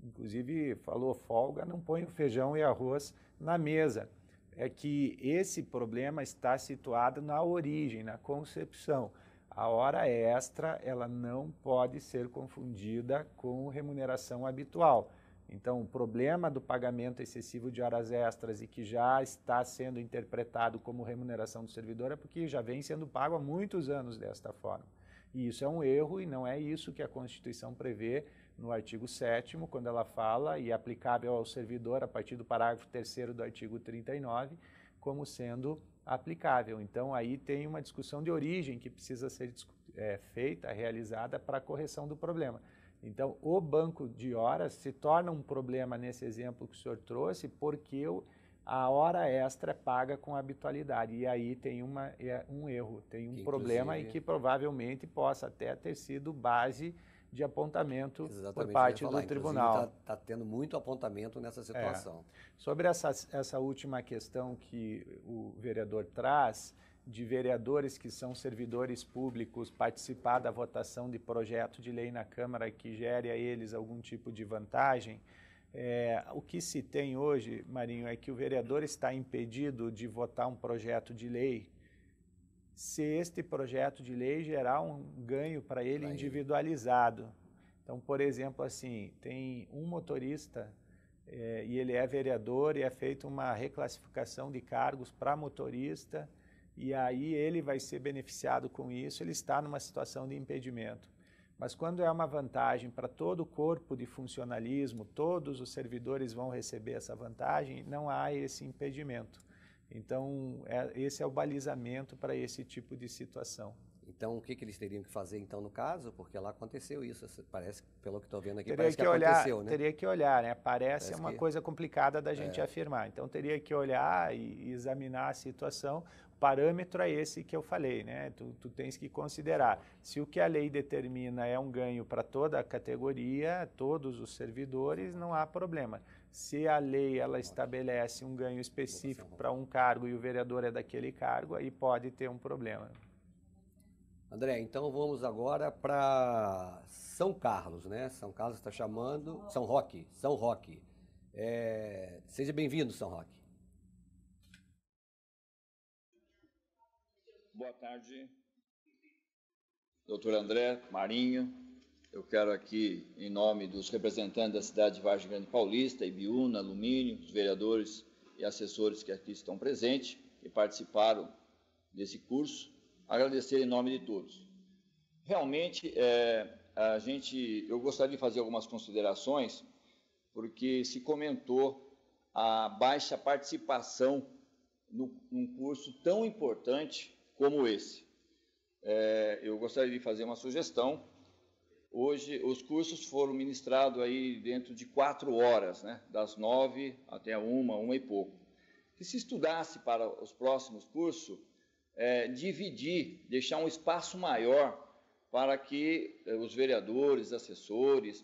Inclusive, falou folga, não põe o feijão e arroz na mesa. É que esse problema está situado na origem, na concepção. A hora extra, ela não pode ser confundida com remuneração habitual. Então, o problema do pagamento excessivo de horas extras e que já está sendo interpretado como remuneração do servidor é porque já vem sendo pago há muitos anos desta forma. E isso é um erro e não é isso que a Constituição prevê no artigo sétimo, quando ela fala, e é aplicável ao servidor a partir do parágrafo terceiro do artigo trinta e nove, como sendo aplicável. Então, aí tem uma discussão de origem que precisa ser é, feita, realizada para a correção do problema. Então, o banco de horas se torna um problema nesse exemplo que o senhor trouxe, porque a hora extra é paga com habitualidade. E aí tem uma, é, um erro, tem um Inclusive, problema e que provavelmente possa até ter sido base de apontamento por parte do tribunal. Está tá tendo muito apontamento nessa situação. É. Sobre essa, essa última questão que o vereador traz, de vereadores que são servidores públicos participar da votação de projeto de lei na Câmara que gere a eles algum tipo de vantagem, é, o que se tem hoje, Marinho, é que o vereador está impedido de votar um projeto de lei se este projeto de lei gerar um ganho para ele individualizado. Então, por exemplo, assim, tem um motorista é, e ele é vereador e é feita uma reclassificação de cargos para motorista e aí ele vai ser beneficiado com isso, ele está numa situação de impedimento. Mas quando é uma vantagem para todo o corpo de funcionalismo, todos os servidores vão receber essa vantagem, não há esse impedimento. Então, esse é o balizamento para esse tipo de situação. Então, o que, que eles teriam que fazer, então, no caso? Porque lá aconteceu isso, parece, pelo que estou vendo aqui, teria parece que, que olhar, aconteceu, né? Teria que olhar, né? Parece, parece uma que... coisa complicada da gente é. afirmar. Então, teria que olhar e examinar a situação. O parâmetro é esse que eu falei, né? Tu, tu tens que considerar. Se o que a lei determina é um ganho para toda a categoria, todos os servidores, não há problema. Se a lei ela estabelece um ganho específico para um cargo e o vereador é daquele cargo, aí pode ter um problema. André, então vamos agora para São Carlos, né? São Carlos está chamando... São Roque, São Roque. É... Seja bem-vindo, São Roque. Boa tarde, doutor André Marinho. Eu quero aqui, em nome dos representantes da cidade de Vargem Grande Paulista, Ibiúna, Alumínio, os vereadores e assessores que aqui estão presentes e participaram desse curso, agradecer em nome de todos. Realmente, é, a gente, eu gostaria de fazer algumas considerações, porque se comentou a baixa participação no, num curso tão importante como esse. É, eu gostaria de fazer uma sugestão. Hoje, os cursos foram ministrados aí dentro de quatro horas, né? Das nove até uma, uma e pouco. Que se estudasse para os próximos cursos, É, dividir, deixar um espaço maior para que eh, os vereadores, assessores,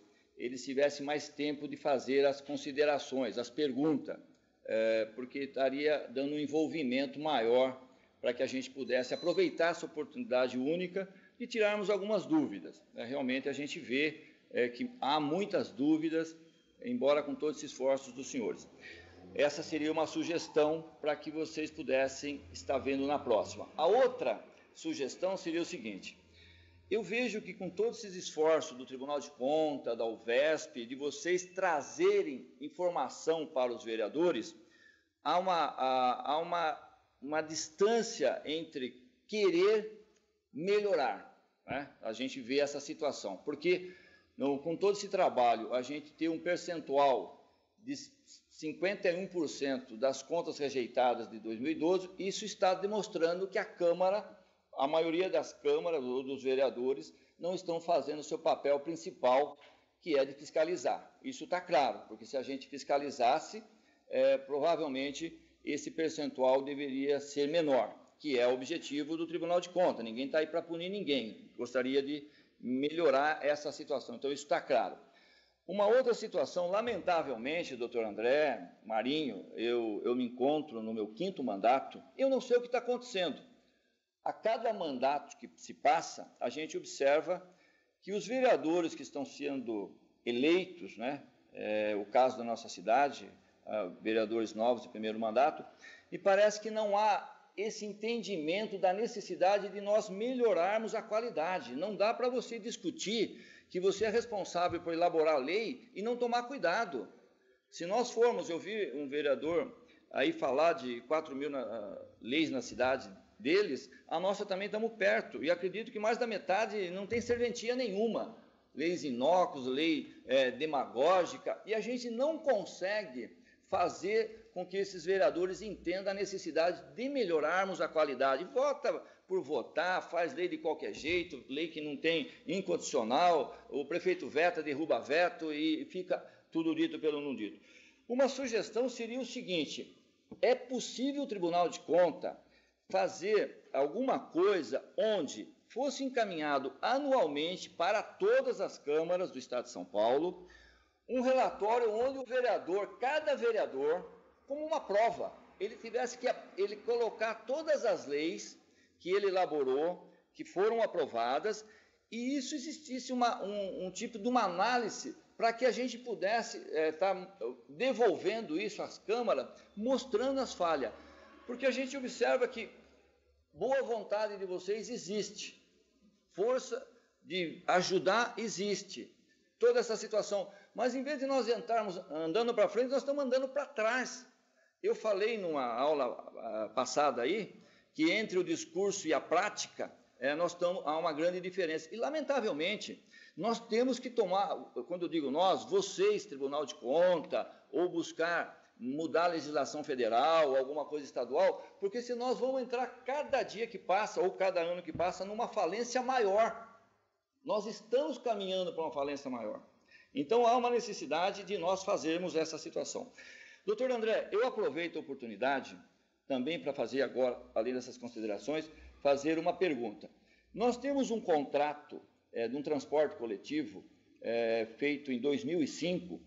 eles tivessem mais tempo de fazer as considerações, as perguntas, é, porque estaria dando um envolvimento maior para que a gente pudesse aproveitar essa oportunidade única e tirarmos algumas dúvidas. É, realmente a gente vê é, que há muitas dúvidas, embora com todos os esforços dos senhores. Essa seria uma sugestão para que vocês pudessem estar vendo na próxima. A outra sugestão seria o seguinte: eu vejo que com todos esses esforços do Tribunal de Contas, da UVESP, de vocês trazerem informação para os vereadores, há uma, há, há uma, uma distância entre querer melhorar, né? A gente vê essa situação, porque no, com todo esse trabalho, a gente tem um percentual de cinquenta e um por cento das contas rejeitadas de dois mil e doze, isso está demonstrando que a Câmara, a maioria das câmaras ou dos vereadores, não estão fazendo o seu papel principal, que é de fiscalizar. Isso está claro, porque se a gente fiscalizasse, é, provavelmente esse percentual deveria ser menor, que é o objetivo do Tribunal de Contas. Ninguém está aí para punir ninguém. Gostaria de melhorar essa situação. Então, isso está claro. Uma outra situação, lamentavelmente, doutor André Marinho, eu, eu me encontro no meu quinto mandato, eu não sei o que está acontecendo. A cada mandato que se passa, a gente observa que os vereadores que estão sendo eleitos, né, é, o caso da nossa cidade, vereadores novos de primeiro mandato, e parece que não há esse entendimento da necessidade de nós melhorarmos a qualidade. Não dá para você discutir que você é responsável por elaborar a lei e não tomar cuidado. Se nós formos, eu vi um vereador aí falar de quatro mil na, uh, leis na cidade deles, a nossa também estamos perto, e acredito que mais da metade não tem serventia nenhuma. Leis inócuas, lei é, demagógica, e a gente não consegue fazer com que esses vereadores entendam a necessidade de melhorarmos a qualidade. Vota por votar, faz lei de qualquer jeito, lei que não tem incondicional, o prefeito veta, derruba veto e fica tudo dito pelo não dito. Uma sugestão seria o seguinte: é possível o Tribunal de Contas fazer alguma coisa onde fosse encaminhado anualmente para todas as câmaras do Estado de São Paulo um relatório onde o vereador, cada vereador, como uma prova, ele tivesse que ele colocar todas as leis que ele elaborou, que foram aprovadas, e isso existisse uma, um, um tipo de uma análise para que a gente pudesse estar é, tá devolvendo isso às câmaras, mostrando as falhas. Porque a gente observa que boa vontade de vocês existe, força de ajudar existe, toda essa situação. Mas em vez de nós entrarmos andando para frente, nós estamos andando para trás. Eu falei numa aula passada aí, que entre o discurso e a prática, é, nós tamo, há uma grande diferença. E, lamentavelmente, nós temos que tomar, quando eu digo nós, vocês, Tribunal de Contas, ou buscar mudar a legislação federal, alguma coisa estadual, porque senão nós vamos entrar cada dia que passa, ou cada ano que passa, numa falência maior. Nós estamos caminhando para uma falência maior. Então, há uma necessidade de nós fazermos essa situação. Doutor André, eu aproveito a oportunidade também para fazer agora, além dessas considerações, fazer uma pergunta. Nós temos um contrato é, de um transporte coletivo é, feito em dois mil e cinco,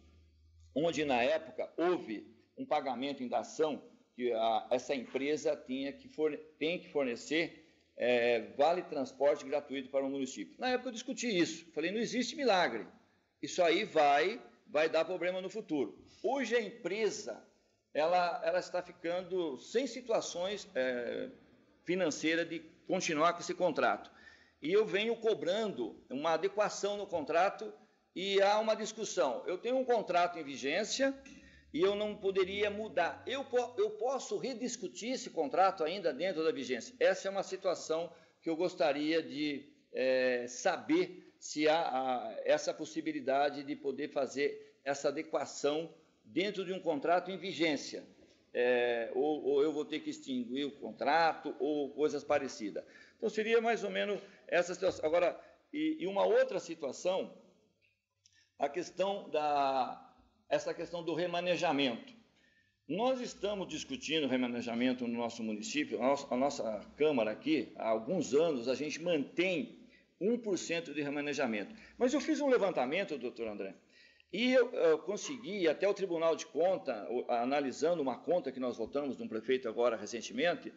onde, na época, houve um pagamento em dação que a, essa empresa tinha que forne, tem que fornecer é, vale transporte gratuito para o município. Na época eu discuti isso, falei, não existe milagre, isso aí vai, vai dar problema no futuro. Hoje a empresa ela, ela está ficando sem situações é, financeiras de continuar com esse contrato. E eu venho cobrando uma adequação no contrato e há uma discussão. Eu tenho um contrato em vigência e eu não poderia mudar. Eu, eu posso rediscutir esse contrato ainda dentro da vigência? Essa é uma situação que eu gostaria de é, saber se há a, essa possibilidade de poder fazer essa adequação dentro de um contrato em vigência. É, ou, ou eu vou ter que extinguir o contrato ou coisas parecidas. Então, seria mais ou menos essa situação. Agora, e, e uma outra situação, a questão da... essa questão do remanejamento. Nós estamos discutindo remanejamento no nosso município, a nossa, a nossa Câmara aqui, há alguns anos a gente mantém um por cento de remanejamento. Mas eu fiz um levantamento, doutor André, e eu, eu consegui, até o Tribunal de Contas, analisando uma conta que nós votamos de um prefeito agora recentemente,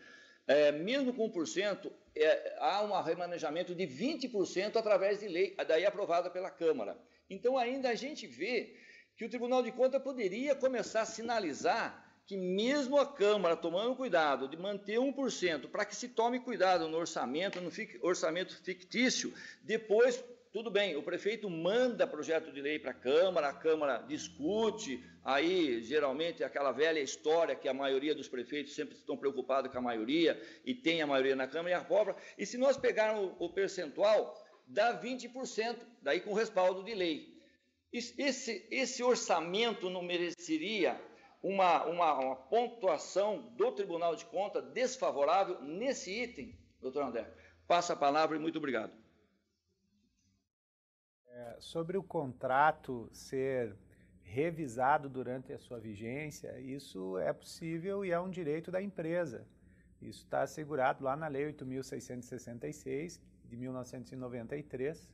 é, mesmo com um por cento, é, há um remanejamento de vinte por cento através de lei, daí aprovada pela Câmara. Então ainda a gente vê que o Tribunal de Contas poderia começar a sinalizar que mesmo a Câmara tomando cuidado de manter um por cento para que se tome cuidado no orçamento, no fic, orçamento fictício, depois, tudo bem, o prefeito manda projeto de lei para a Câmara, a Câmara discute, aí geralmente aquela velha história que a maioria dos prefeitos sempre estão preocupados com a maioria e tem a maioria na Câmara e aprova. E se nós pegarmos o, o percentual, dá vinte por cento, daí com respaldo de lei. Esse, esse orçamento não mereceria uma, uma, uma pontuação do Tribunal de Contas desfavorável nesse item, doutor André? Passa a palavra e muito obrigado. É, sobre o contrato ser revisado durante a sua vigência, isso é possível e é um direito da empresa. Isso está assegurado lá na Lei oito mil seiscentos e sessenta e seis, de mil novecentos e noventa e três,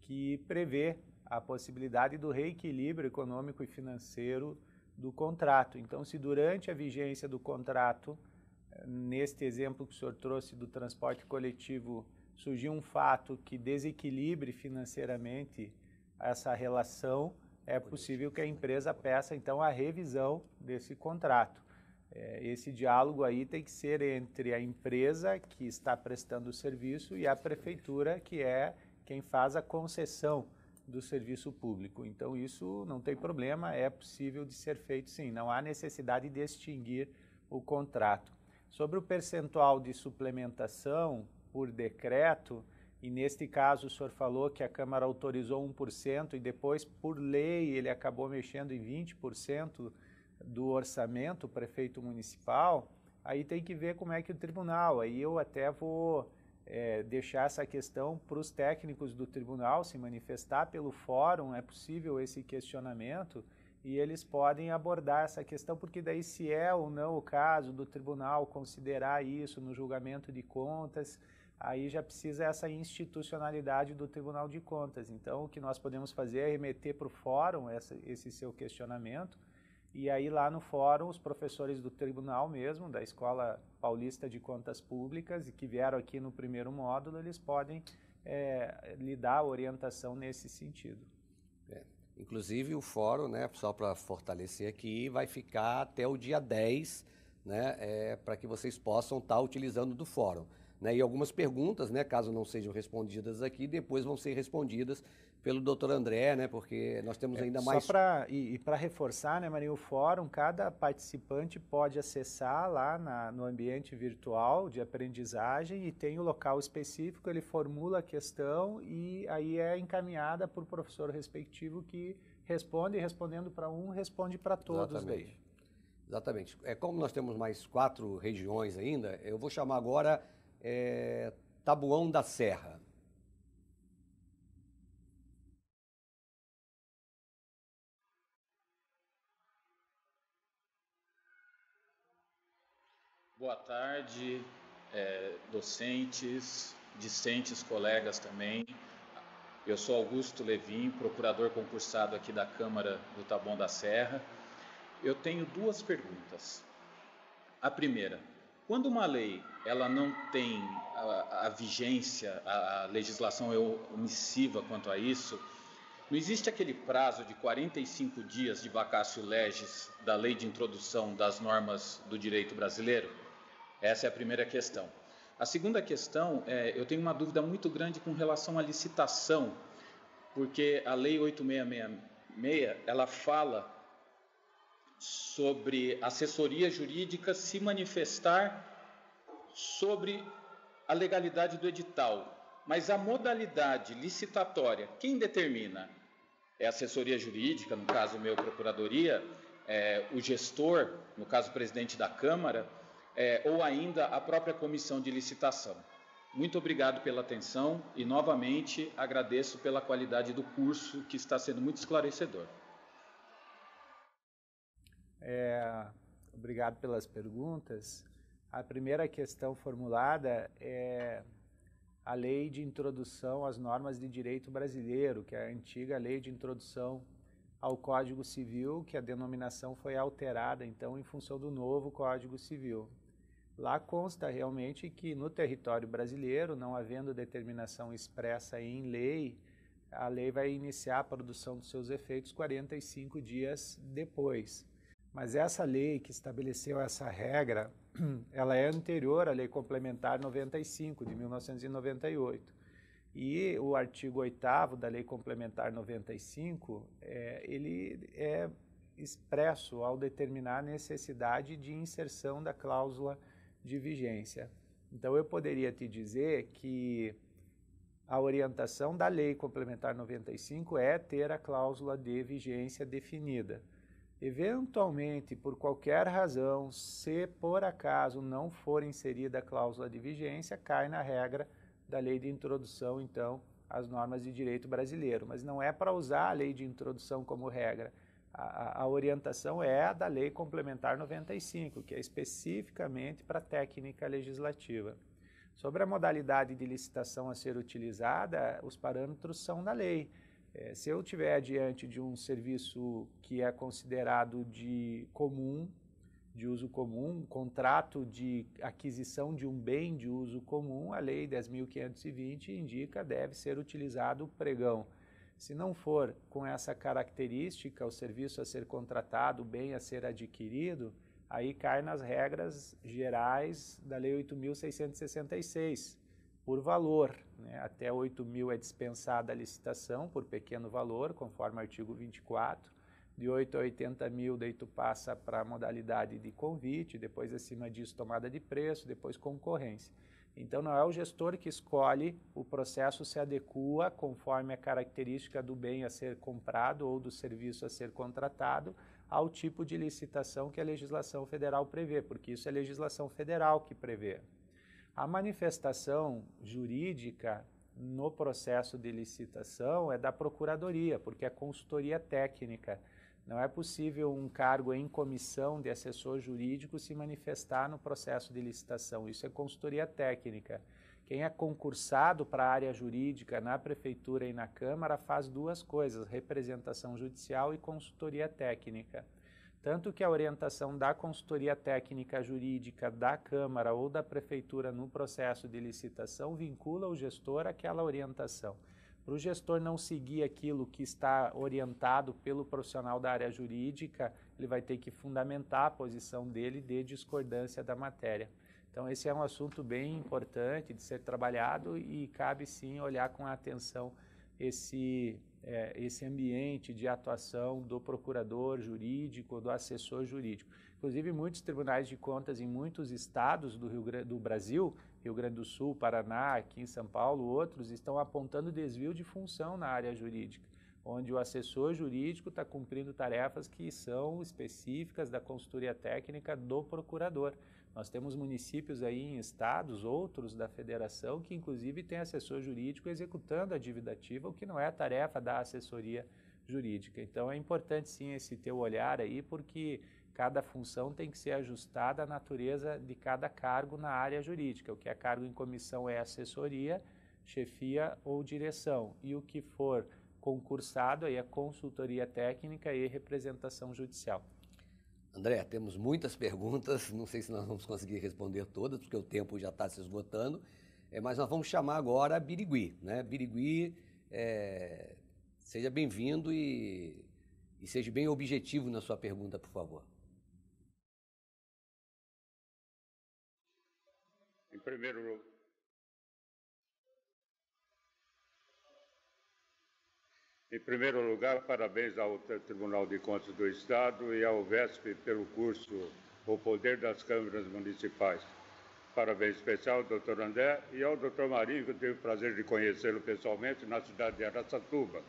que prevê a possibilidade do reequilíbrio econômico e financeiro do contrato. Então, se durante a vigência do contrato, neste exemplo que o senhor trouxe do transporte coletivo, surgiu um fato que desequilibre financeiramente essa relação, é possível que a empresa peça, então, a revisão desse contrato. Esse diálogo aí tem que ser entre a empresa que está prestando o serviço e a prefeitura, que é quem faz a concessão do serviço público. Então, isso não tem problema, é possível de ser feito sim, não há necessidade de extinguir o contrato. Sobre o percentual de suplementação por decreto, e neste caso o senhor falou que a Câmara autorizou um por cento e depois, por lei, ele acabou mexendo em vinte por cento do orçamento, o prefeito municipal, aí tem que ver como é que o tribunal, aí eu até vou... É, deixar essa questão para os técnicos do tribunal se manifestar pelo fórum, é possível esse questionamento e eles podem abordar essa questão, porque daí se é ou não o caso do tribunal considerar isso no julgamento de contas, aí já precisa essa institucionalidade do Tribunal de Contas. Então o que nós podemos fazer é remeter para o fórum essa, esse seu questionamento e aí lá no fórum os professores do tribunal mesmo, da Escola Paulista de Contas Públicas, e que vieram aqui no primeiro módulo, eles podem é, lhe dar orientação nesse sentido. É. Inclusive o fórum, né, só para fortalecer aqui, vai ficar até o dia dez, né, é, para que vocês possam estar utilizando do fórum. Né, e algumas perguntas, né, caso não sejam respondidas aqui, depois vão ser respondidas pelo doutor André, né, porque nós temos ainda é, mais... Só pra, e e para reforçar, né, Maria, o fórum, cada participante pode acessar lá na, no ambiente virtual de aprendizagem e tem o local específico, ele formula a questão e aí é encaminhada por professor respectivo que responde, e respondendo para um, responde para todos. Exatamente. Daí. Exatamente. É, como nós temos mais quatro regiões ainda, eu vou chamar agora é, Taboão da Serra. Boa tarde, é, docentes, discentes, colegas também. Eu sou Augusto Levin, procurador concursado aqui da Câmara do Taboão da Serra. Eu tenho duas perguntas. A primeira, quando uma lei ela não tem a, a vigência, a, a legislação é omissiva quanto a isso, não existe aquele prazo de quarenta e cinco dias de vacatio legis da lei de introdução das normas do direito brasileiro? Essa é a primeira questão. A segunda questão, é, eu tenho uma dúvida muito grande com relação à licitação, porque a Lei oito mil seiscentos e sessenta e seis, ela fala sobre assessoria jurídica se manifestar sobre a legalidade do edital, mas a modalidade licitatória, quem determina? É a assessoria jurídica, no caso, meu, procuradoria, é, o gestor, no caso, o presidente da Câmara, É, ou ainda a própria comissão de licitação. Muito obrigado pela atenção e, novamente, agradeço pela qualidade do curso, que está sendo muito esclarecedor. É, obrigado pelas perguntas. A primeira questão formulada é a lei de introdução às normas de direito brasileiro, que é a antiga lei de introdução ao Código Civil, que a denominação foi alterada, então, em função do novo Código Civil. Lá consta realmente que no território brasileiro, não havendo determinação expressa em lei, a lei vai iniciar a produção dos seus efeitos quarenta e cinco dias depois. Mas essa lei que estabeleceu essa regra, ela é anterior à Lei Complementar noventa e cinco, de mil novecentos e noventa e oito. E o artigo oitavo da Lei Complementar noventa e cinco, é, ele é expresso ao determinar a necessidade de inserção da cláusula de vigência. Então, eu poderia te dizer que a orientação da Lei Complementar noventa e cinco é ter a cláusula de vigência definida. Eventualmente, por qualquer razão, se por acaso não for inserida a cláusula de vigência, cai na regra da lei de introdução, então, às normas de direito brasileiro. Mas não é para usar a lei de introdução como regra. A, a orientação é a da Lei Complementar noventa e cinco, que é especificamente para a técnica legislativa. Sobre a modalidade de licitação a ser utilizada, os parâmetros são da lei. É, se eu tiver diante de um serviço que é considerado de comum, de uso comum, um contrato de aquisição de um bem de uso comum, a Lei dez mil quinhentos e vinte indica deve ser utilizado o pregão. Se não for com essa característica, o serviço a ser contratado, o bem a ser adquirido, aí cai nas regras gerais da Lei oito mil seiscentos e sessenta e seis, por valor, né? Até oito mil é dispensada a licitação por pequeno valor, conforme o artigo vinte e quatro. De oito a oitenta mil, daí tu passa para a modalidade de convite, depois acima disso tomada de preço, depois concorrência. Então não é o gestor que escolhe, o processo se adequa conforme a característica do bem a ser comprado ou do serviço a ser contratado ao tipo de licitação que a legislação federal prevê, porque isso é legislação federal que prevê. A manifestação jurídica no processo de licitação é da procuradoria, porque é consultoria técnica. Não é possível um cargo em comissão de assessor jurídico se manifestar no processo de licitação. Isso é consultoria técnica. Quem é concursado para a área jurídica na prefeitura e na Câmara faz duas coisas, representação judicial e consultoria técnica. Tanto que a orientação da consultoria técnica jurídica da Câmara ou da prefeitura no processo de licitação vincula o gestor àquela orientação. Para o gestor não seguir aquilo que está orientado pelo profissional da área jurídica, ele vai ter que fundamentar a posição dele de discordância da matéria. Então, esse é um assunto bem importante de ser trabalhado e cabe sim olhar com atenção esse, é, esse ambiente de atuação do procurador jurídico, do assessor jurídico. Inclusive, muitos tribunais de contas em muitos estados do, Rio Grande, do Brasil, Rio Grande do Sul, Paraná, aqui em São Paulo, outros, estão apontando desvio de função na área jurídica. onde o assessor jurídico está cumprindo tarefas que são específicas da consultoria técnica do procurador. Nós temos municípios aí em estados, outros da federação, que inclusive tem assessor jurídico executando a dívida ativa, o que não é a tarefa da assessoria jurídica. Então é importante sim esse teu olhar aí, porque cada função tem que ser ajustada à natureza de cada cargo na área jurídica. O que é cargo em comissão é assessoria, chefia ou direção, e o que for concursado aí a consultoria técnica e representação judicial. André, temos muitas perguntas, não sei se nós vamos conseguir responder todas, porque o tempo já está se esgotando, é, mas nós vamos chamar agora a Birigui, né? Birigui, é, seja bem-vindo e, e seja bem objetivo na sua pergunta, por favor. Em primeiro lugar, Em primeiro lugar, parabéns ao Tribunal de Contas do Estado e ao U V E S P pelo curso O Poder das Câmaras Municipais. Parabéns especial ao doutor André e ao doutor Marinho, que eu tive o prazer de conhecê-lo pessoalmente na cidade de Araçatuba.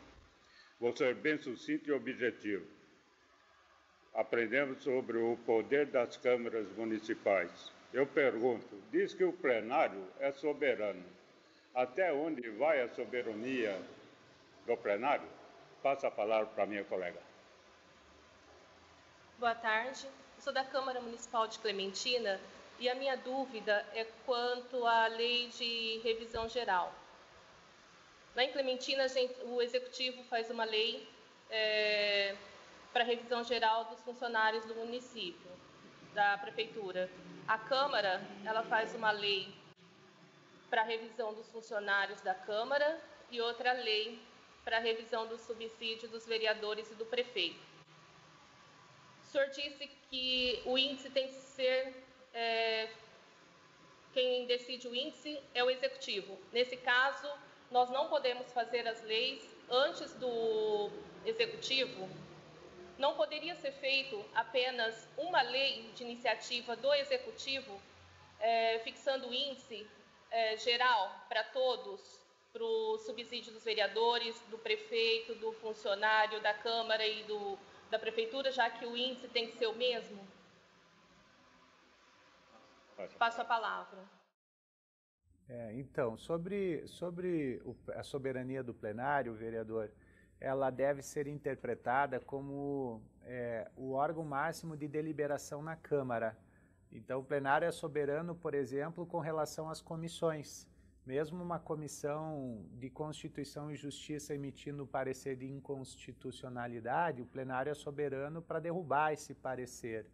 Vou ser bem sucinto e objetivo. Aprendemos sobre o poder das câmaras municipais. Eu pergunto, diz que o plenário é soberano. Até onde vai a soberania do plenário? Passa a palavra para a minha colega. Boa tarde, eu sou da Câmara Municipal de Clementina e a minha dúvida é quanto à lei de revisão geral. Lá em Clementina, a gente, o Executivo faz uma lei é, para revisão geral dos funcionários do município, da Prefeitura. A Câmara, ela faz uma lei para revisão dos funcionários da Câmara e outra lei para a revisão do subsídio dos vereadores e do prefeito. O senhor disse que o índice tem que ser... É, quem decide o índice é o executivo. Nesse caso, nós não podemos fazer as leis antes do executivo. Não poderia ser feito apenas uma lei de iniciativa do executivo, é, fixando o índice é, geral para todos, para o subsídio dos vereadores, do prefeito, do funcionário, da Câmara e do, da Prefeitura, já que o índice tem que ser o mesmo? Passo a palavra. É, então, sobre, sobre o, a soberania do plenário, vereador, ela deve ser interpretada como é, o órgão máximo de deliberação na Câmara. Então, o plenário é soberano, por exemplo, com relação às comissões. Mesmo uma comissão de Constituição e Justiça emitindo parecer de inconstitucionalidade, o plenário é soberano para derrubar esse parecer.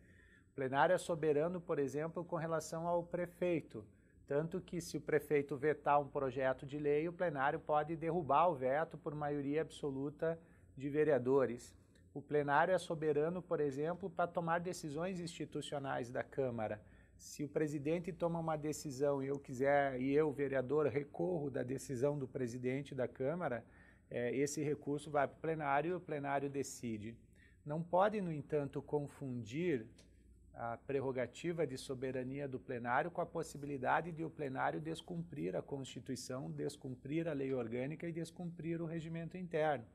O plenário é soberano, por exemplo, com relação ao prefeito. Tanto que se o prefeito vetar um projeto de lei, o plenário pode derrubar o veto por maioria absoluta de vereadores. O plenário é soberano, por exemplo, para tomar decisões institucionais da Câmara. Se o presidente toma uma decisão e eu quiser, e eu, vereador, recorro da decisão do presidente da Câmara, eh, esse recurso vai para o plenário e o plenário decide. Não pode, no entanto, confundir a prerrogativa de soberania do plenário com a possibilidade de o plenário descumprir a Constituição, descumprir a lei orgânica e descumprir o regimento interno.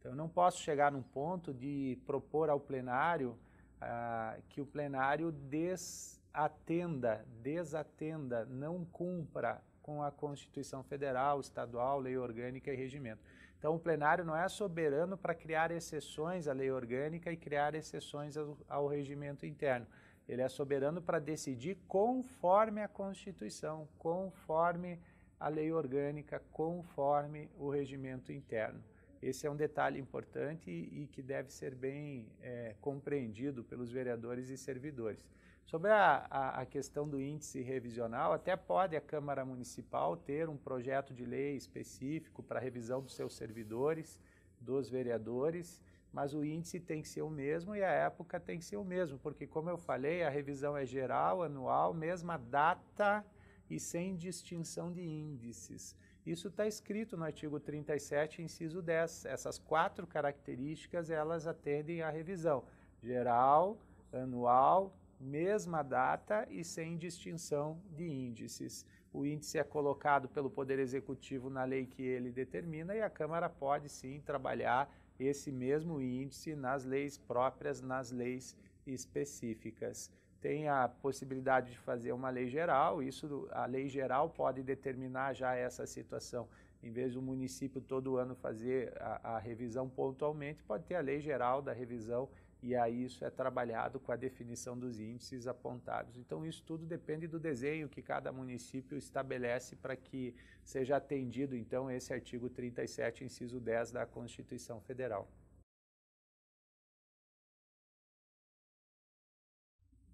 Então, eu não posso chegar num ponto de propor ao plenário ah, que o plenário des atenda, desatenda, não cumpra com a Constituição Federal, Estadual, Lei Orgânica e Regimento. Então, o plenário não é soberano para criar exceções à Lei Orgânica e criar exceções ao, ao Regimento Interno. Ele é soberano para decidir conforme a Constituição, conforme a Lei Orgânica, conforme o Regimento Interno. Esse é um detalhe importante e, e que deve ser bem é, compreendido pelos vereadores e servidores. Sobre a, a, a questão do índice revisional, até pode a Câmara Municipal ter um projeto de lei específico para a revisão dos seus servidores, dos vereadores, mas o índice tem que ser o mesmo e a época tem que ser o mesmo, porque, como eu falei, a revisão é geral, anual, mesma data e sem distinção de índices. Isso está escrito no artigo trinta e sete, inciso dez. Essas quatro características, elas atendem à revisão geral, anual, mesma data e sem distinção de índices. O índice é colocado pelo Poder Executivo na lei que ele determina e a Câmara pode sim trabalhar esse mesmo índice nas leis próprias, nas leis específicas. Tem a possibilidade de fazer uma lei geral, isso, a lei geral pode determinar já essa situação. Em vez do município todo ano fazer a, a revisão pontualmente, pode ter a lei geral da revisão e aí isso é trabalhado com a definição dos índices apontados. Então isso tudo depende do desenho que cada município estabelece para que seja atendido, então, esse artigo trinta e sete, inciso dez da Constituição Federal.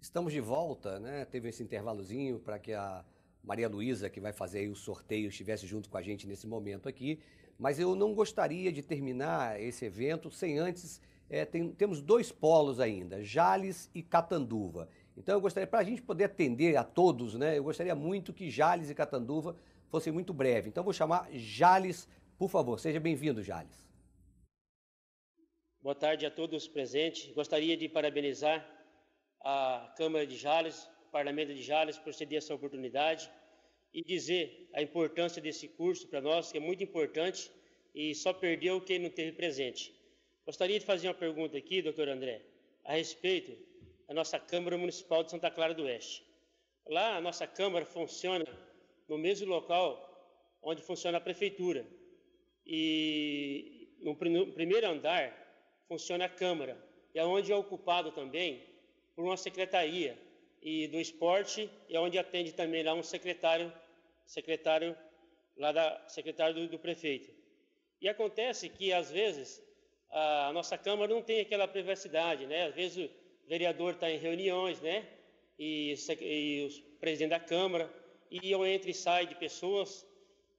Estamos de volta, né? Teve esse intervalozinho para que a Maria Luísa, que vai fazer aí o sorteio, estivesse junto com a gente nesse momento aqui, mas eu não gostaria de terminar esse evento sem antes, é, tem, temos dois polos ainda, Jales e Catanduva. Então eu gostaria, para a gente poder atender a todos, né, eu gostaria muito que Jales e Catanduva fossem muito breve. Então eu vou chamar Jales, por favor, seja bem-vindo, Jales. Boa tarde a todos presentes, gostaria de parabenizar a Câmara de Jales, Parlamento de Jales, por ceder essa oportunidade e dizer a importância desse curso para nós, que é muito importante e só perdeu quem não esteve presente. Gostaria de fazer uma pergunta aqui, doutor André, a respeito da nossa Câmara Municipal de Santa Clara do Oeste. Lá a nossa Câmara funciona no mesmo local onde funciona a Prefeitura e no primeiro andar funciona a Câmara, e é onde é ocupado também por uma secretaria e do esporte, é onde atende também lá um secretário, secretário, lá da, secretário do, do prefeito. E acontece que, às vezes, a nossa Câmara não tem aquela privacidade, né? Às vezes o vereador está em reuniões, né? E, e o presidente da Câmara, e eu entro e saio de pessoas,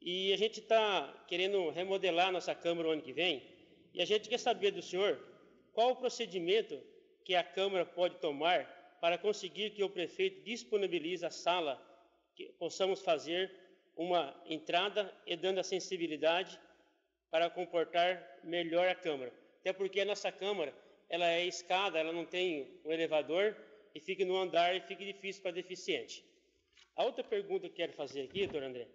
e a gente está querendo remodelar a nossa Câmara o ano que vem, e a gente quer saber do senhor qual o procedimento que a Câmara pode tomar para conseguir que o prefeito disponibilize a sala, que possamos fazer uma entrada e dando a sensibilidade para comportar melhor a Câmara. Até porque a nossa Câmara, ela é escada, ela não tem um elevador e fica no andar e fica difícil para deficiente. A outra pergunta que quero fazer aqui, doutor André,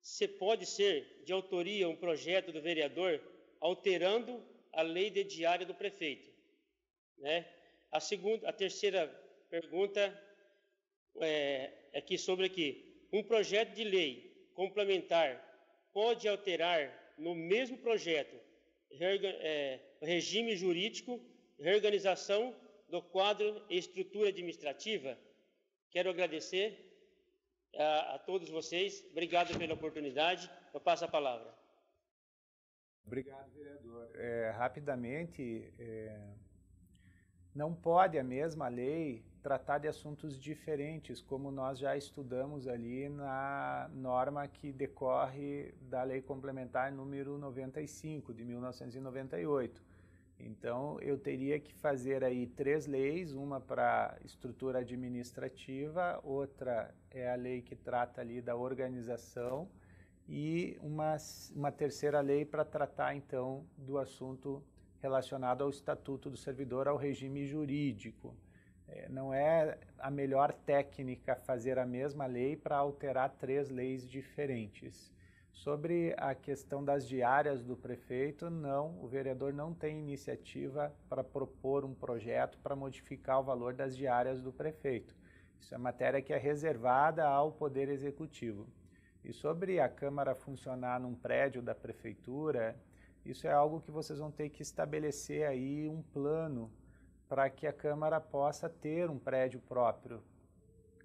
se pode ser de autoria um projeto do vereador alterando a lei de diária do prefeito, né? A segunda, a terceira pergunta é, aqui sobre aqui. Um projeto de lei complementar pode alterar no mesmo projeto é, regime jurídico, reorganização do quadro e estrutura administrativa? Quero agradecer a, a todos vocês. Obrigado pela oportunidade. Eu passo a palavra. Obrigado, vereador. É, rapidamente, é, não pode a mesma lei tratar de assuntos diferentes, como nós já estudamos ali na norma que decorre da Lei Complementar número noventa e cinco, de mil novecentos e noventa e oito. Então, eu teria que fazer aí três leis, uma para estrutura administrativa, outra é a lei que trata ali da organização e uma, uma terceira lei para tratar, então, do assunto relacionado ao Estatuto do Servidor, ao regime jurídico. Não é a melhor técnica fazer a mesma lei para alterar três leis diferentes. Sobre a questão das diárias do prefeito, não, o vereador não tem iniciativa para propor um projeto para modificar o valor das diárias do prefeito. Isso é matéria que é reservada ao Poder Executivo. E sobre a Câmara funcionar num prédio da Prefeitura, isso é algo que vocês vão ter que estabelecer aí um plano para que a Câmara possa ter um prédio próprio,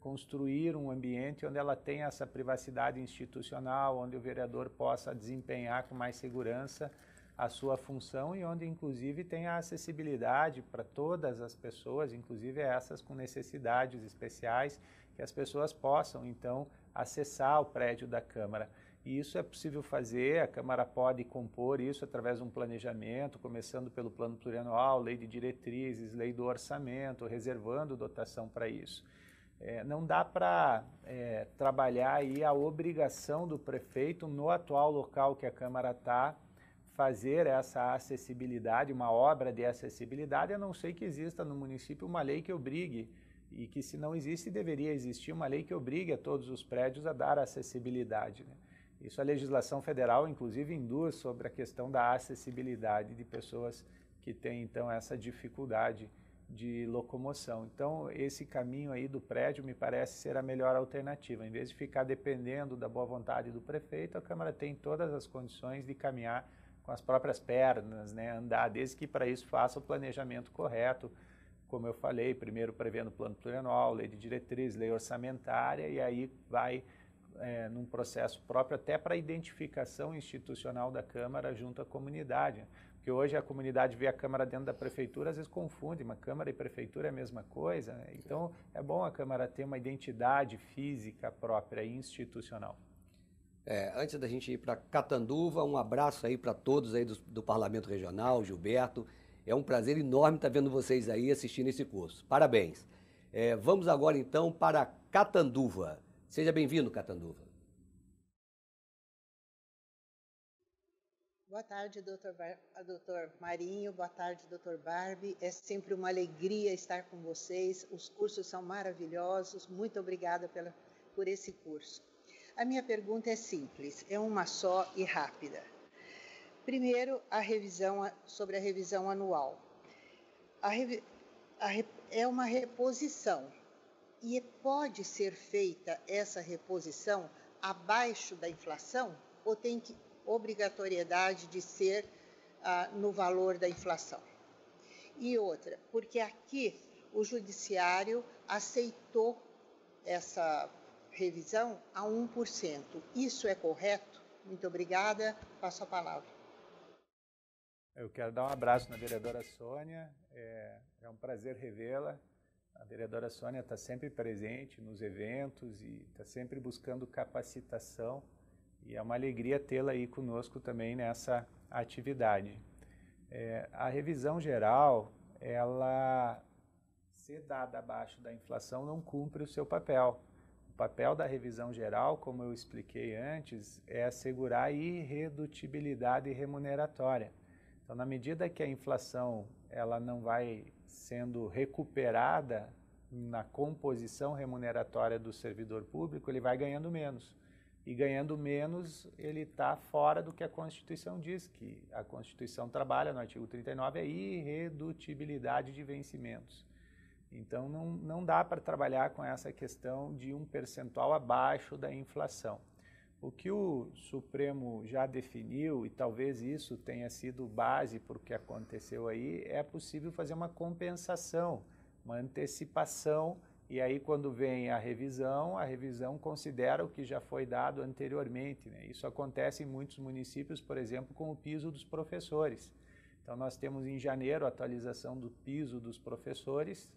construir um ambiente onde ela tenha essa privacidade institucional, onde o vereador possa desempenhar com mais segurança a sua função e onde, inclusive, tenha acessibilidade para todas as pessoas, inclusive essas com necessidades especiais, que as pessoas possam, então, acessar o prédio da Câmara. E isso é possível fazer, a Câmara pode compor isso através de um planejamento, começando pelo plano plurianual, lei de diretrizes, lei do orçamento, reservando dotação para isso. É, não dá para é, trabalhar aí a obrigação do prefeito, no atual local que a Câmara está, fazer essa acessibilidade, uma obra de acessibilidade, a não ser que exista no município uma lei que obrigue, e que se não existe, deveria existir uma lei que obrigue a todos os prédios a dar acessibilidade, né? Isso a legislação federal, inclusive, induz sobre a questão da acessibilidade de pessoas que têm, então, essa dificuldade de locomoção. Então, esse caminho aí do prédio me parece ser a melhor alternativa. Em vez de ficar dependendo da boa vontade do prefeito, a Câmara tem todas as condições de caminhar com as próprias pernas, né, andar, desde que para isso faça o planejamento correto, como eu falei, primeiro prevendo o plano plurianual, lei de diretriz, lei orçamentária, e aí vai é, num processo próprio até para a identificação institucional da Câmara junto à comunidade. Porque hoje a comunidade vê a Câmara dentro da Prefeitura, às vezes confunde, mas Câmara e Prefeitura é a mesma coisa, né? Então é bom a Câmara ter uma identidade física própria e institucional. É, antes da gente ir para Catanduva, um abraço aí para todos aí do, do Parlamento Regional, Gilberto. É um prazer enorme estar vendo vocês aí assistindo esse curso. Parabéns. É, vamos agora então para Catanduva. Seja bem-vindo, Catanduva. Boa tarde, doutor Marinho. Boa tarde, doutor Barbie. É sempre uma alegria estar com vocês. Os cursos são maravilhosos. Muito obrigada pela, por esse curso. A minha pergunta é simples, é uma só e rápida. Primeiro, a revisão, sobre a revisão anual. A revi, a, é uma reposição e pode ser feita essa reposição abaixo da inflação ou tem que, obrigatoriedade de ser ah, no valor da inflação? E outra, porque aqui o judiciário aceitou essa revisão a um por cento. Isso é correto? Muito obrigada. Passo a palavra. Eu quero dar um abraço na vereadora Sônia. É, é um prazer revê-la. A vereadora Sônia está sempre presente nos eventos e está sempre buscando capacitação. E é uma alegria tê-la aí conosco também nessa atividade. É, a revisão geral, ela ser dada abaixo da inflação não cumpre o seu papel. O papel da revisão geral, como eu expliquei antes, é assegurar a irredutibilidade remuneratória. Então, na medida que a inflação ela não vai sendo recuperada na composição remuneratória do servidor público, ele vai ganhando menos. E ganhando menos, ele está fora do que a Constituição diz, que a Constituição trabalha, no artigo trinta e nove, a irredutibilidade de vencimentos. Então, não, não dá para trabalhar com essa questão de um percentual abaixo da inflação. O que o Supremo já definiu, e talvez isso tenha sido base para o que aconteceu aí, é possível fazer uma compensação, uma antecipação, e aí quando vem a revisão, a revisão considera o que já foi dado anteriormente, né? Isso acontece em muitos municípios, por exemplo, com o piso dos professores. Então, nós temos em janeiro a atualização do piso dos professores,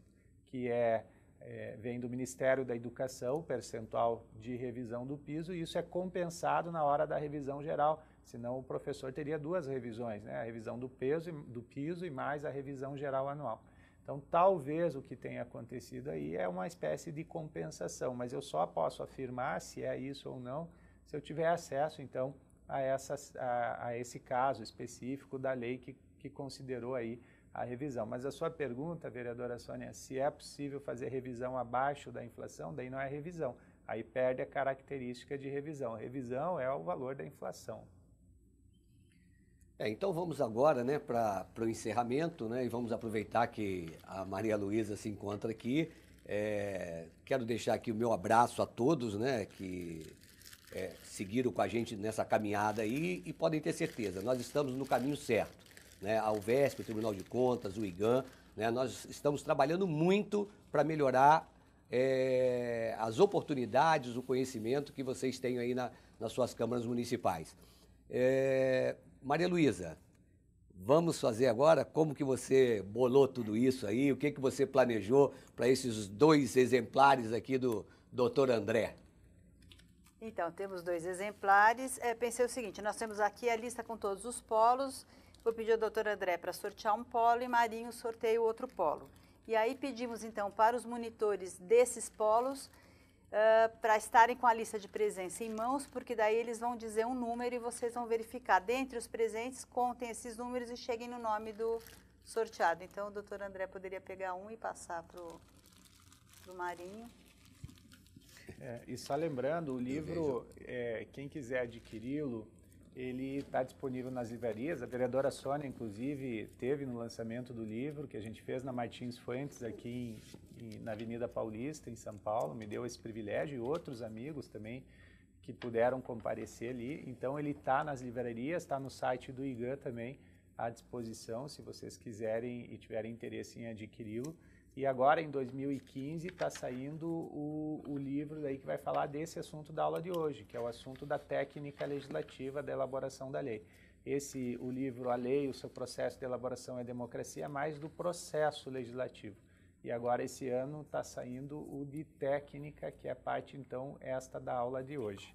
que é, é, vem do Ministério da Educação, o percentual de revisão do piso, e isso é compensado na hora da revisão geral, senão o professor teria duas revisões, né? A revisão do, peso, do piso e mais a revisão geral anual. Então, talvez o que tenha acontecido aí é uma espécie de compensação, mas eu só posso afirmar se é isso ou não, se eu tiver acesso, então, a, essa, a, a esse caso específico da lei que, que considerou aí a revisão. Mas a sua pergunta, vereadora Sônia, se é possível fazer revisão abaixo da inflação, daí não é revisão. Aí perde a característica de revisão. Revisão é o valor da inflação. É, então vamos agora, né, para o encerramento, né, e vamos aproveitar que a Maria Luísa se encontra aqui. É, quero deixar aqui o meu abraço a todos, né, que é, seguiram com a gente nessa caminhada aí e podem ter certeza, nós estamos no caminho certo. Né, a UVESP, o Tribunal de Contas, o IGAM, né, nós estamos trabalhando muito para melhorar é, as oportunidades, o conhecimento que vocês têm aí na, nas suas câmaras municipais. É, Maria Luísa, vamos fazer agora como que você bolou tudo isso aí, o que que você planejou para esses dois exemplares aqui do doutor André? Então, temos dois exemplares. É, pensei o seguinte, nós temos aqui a lista com todos os polos. Vou pedir ao doutor André para sortear um polo e Marinho sorteia o outro polo. E aí pedimos, então, para os monitores desses polos uh, para estarem com a lista de presença em mãos, porque daí eles vão dizer um número e vocês vão verificar. Dentre os presentes, contem esses números e cheguem no nome do sorteado. Então, o doutor André poderia pegar um e passar para o Marinho. É, e só lembrando, o livro, é, quem quiser adquiri-lo, ele está disponível nas livrarias. A vereadora Sônia, inclusive, teve no lançamento do livro que a gente fez na Martins Fuentes, aqui em, em, na Avenida Paulista, em São Paulo. Me deu esse privilégio e outros amigos também que puderam comparecer ali. Então, ele está nas livrarias, está no site do IGAM também à disposição, se vocês quiserem e tiverem interesse em adquiri-lo. E agora, em dois mil e quinze, está saindo o, o livro daí que vai falar desse assunto da aula de hoje, que é o assunto da técnica legislativa da elaboração da lei. Esse, o livro, a lei, o seu processo de elaboração e a democracia, é mais do processo legislativo. E agora, esse ano, está saindo o de técnica, que é parte, então, esta da aula de hoje.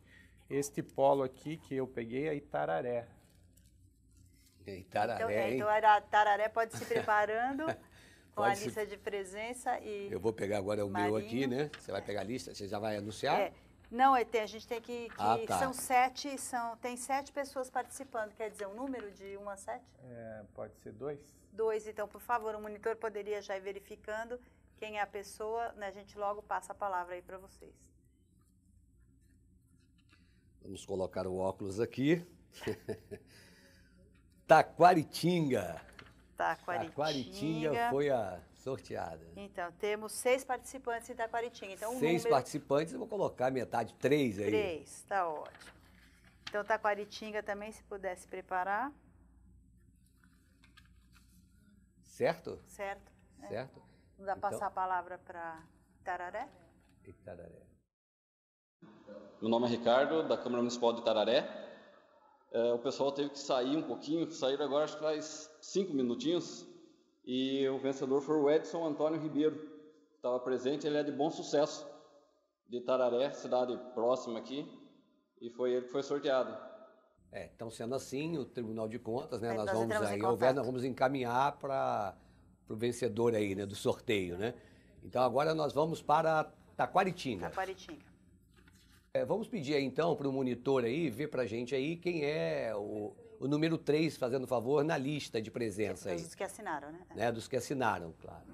Este polo aqui que eu peguei é Itararé. É Itararé, então, é, então, Itararé pode se preparando... Com a lista de presença e... Eu vou pegar agora o Marinho. Meu aqui, né? Você vai pegar a lista? Você já vai anunciar? É. Não, a gente tem que... que ah, tá. São sete, são, tem sete pessoas participando. Quer dizer, um número de um a sete? É, pode ser dois. Dois, então, por favor, o monitor poderia já ir verificando quem é a pessoa, né? A gente logo passa a palavra aí para vocês. Vamos colocar o óculos aqui. Taquaritinga. Taquaritinga. Taquaritinga foi a sorteada. Então, temos seis participantes em Taquaritinga. Então, um seis número... participantes, eu vou colocar metade, três aí. Três, tá ótimo. Então, Taquaritinga também, se pudesse preparar. Certo? Certo. É. Certo. Vamos dar então... passar a palavra para Itararé? Itararé. Meu nome é Ricardo, da Câmara Municipal de Itararé. O pessoal teve que sair um pouquinho, saíram agora acho que faz cinco minutinhos, e o vencedor foi o Edson Antônio Ribeiro, que estava presente. Ele é de Bom Sucesso, de Itararé, cidade próxima aqui, e foi ele que foi sorteado. É, então, sendo assim, o Tribunal de Contas, né, é, nós, nós vamos aí, ao invés, nós vamos encaminhar para o vencedor aí, né, do sorteio, né? Então, agora nós vamos para Taquaritinga. Taquaritinga. Vamos pedir aí, então, para o monitor aí, ver para a gente aí quem é o, o número três, fazendo favor, na lista de presença aí. Dos que assinaram, né? né? Dos que assinaram, claro.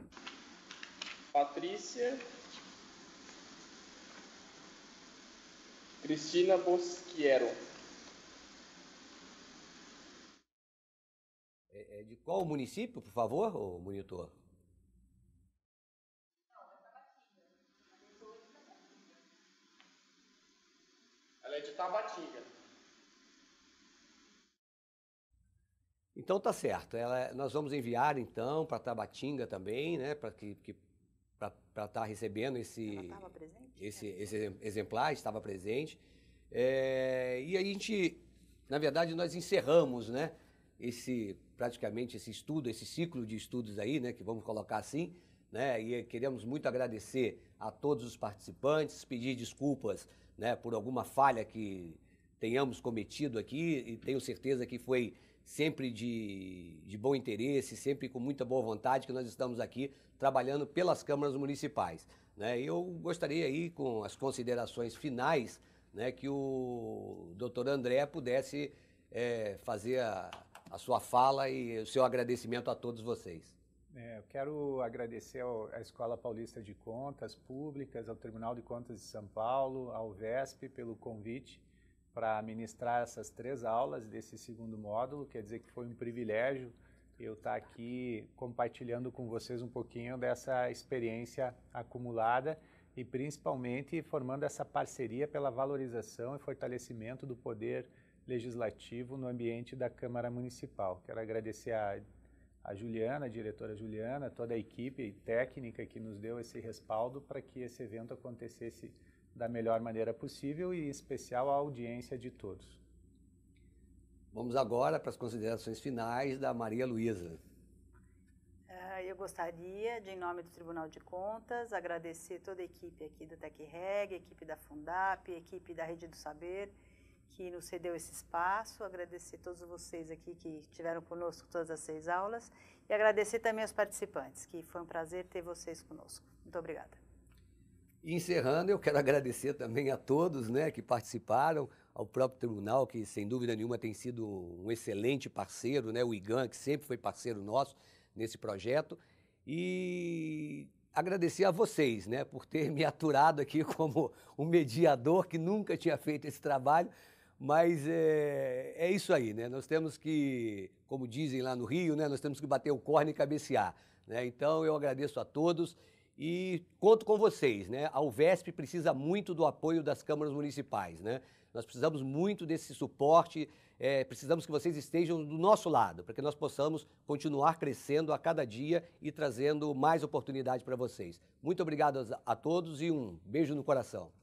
Patrícia. Cristina Boschiero. É, é de qual município, por favor, o monitor? É de Tabatinga. Então tá certo. Ela, nós vamos enviar então para Tabatinga também, né, para que, que para estar recebendo esse esse, esse exemplar, estava presente. É, e a gente, na verdade, nós encerramos, né, esse praticamente esse estudo, esse ciclo de estudos aí, né, que vamos colocar assim, né, e queremos muito agradecer a todos os participantes, pedir desculpas, né, por alguma falha que tenhamos cometido aqui, e tenho certeza que foi sempre de, de bom interesse, sempre com muita boa vontade, que nós estamos aqui trabalhando pelas câmaras municipais, né? Eu gostaria aí, com as considerações finais, né, que o doutor André pudesse é, fazer a, a sua fala e o seu agradecimento a todos vocês. É, eu quero agradecer ao, à Escola Paulista de Contas Públicas, ao Tribunal de Contas de São Paulo, ao UVESP, pelo convite para ministrar essas três aulas desse segundo módulo. Quer dizer que foi um privilégio eu estar aqui compartilhando com vocês um pouquinho dessa experiência acumulada e principalmente formando essa parceria pela valorização e fortalecimento do poder legislativo no ambiente da Câmara Municipal. Quero agradecer a a Juliana, a diretora Juliana, toda a equipe técnica que nos deu esse respaldo para que esse evento acontecesse da melhor maneira possível, e em especial a audiência de todos. Vamos agora para as considerações finais da Maria Luísa. Eu gostaria, de, em nome do Tribunal de Contas, agradecer toda a equipe aqui do TecReg, a equipe da Fundap, a equipe da Rede do Saber, que nos cedeu esse espaço, agradecer a todos vocês aqui que estiveram conosco todas as seis aulas, e agradecer também aos participantes, que foi um prazer ter vocês conosco. Muito obrigada. E encerrando, eu quero agradecer também a todos, né, que participaram, ao próprio tribunal, que sem dúvida nenhuma tem sido um excelente parceiro, né, o IGAM, que sempre foi parceiro nosso nesse projeto, e agradecer a vocês, né, por ter me aturado aqui como um mediador que nunca tinha feito esse trabalho, mas é, é isso aí, né? Nós temos que, como dizem lá no Rio, né, nós temos que bater o corno e cabecear, né? Então eu agradeço a todos e conto com vocês, né? A UVESP precisa muito do apoio das câmaras municipais, né? Nós precisamos muito desse suporte, é, precisamos que vocês estejam do nosso lado, para que nós possamos continuar crescendo a cada dia e trazendo mais oportunidade para vocês. Muito obrigado a, a todos e um beijo no coração.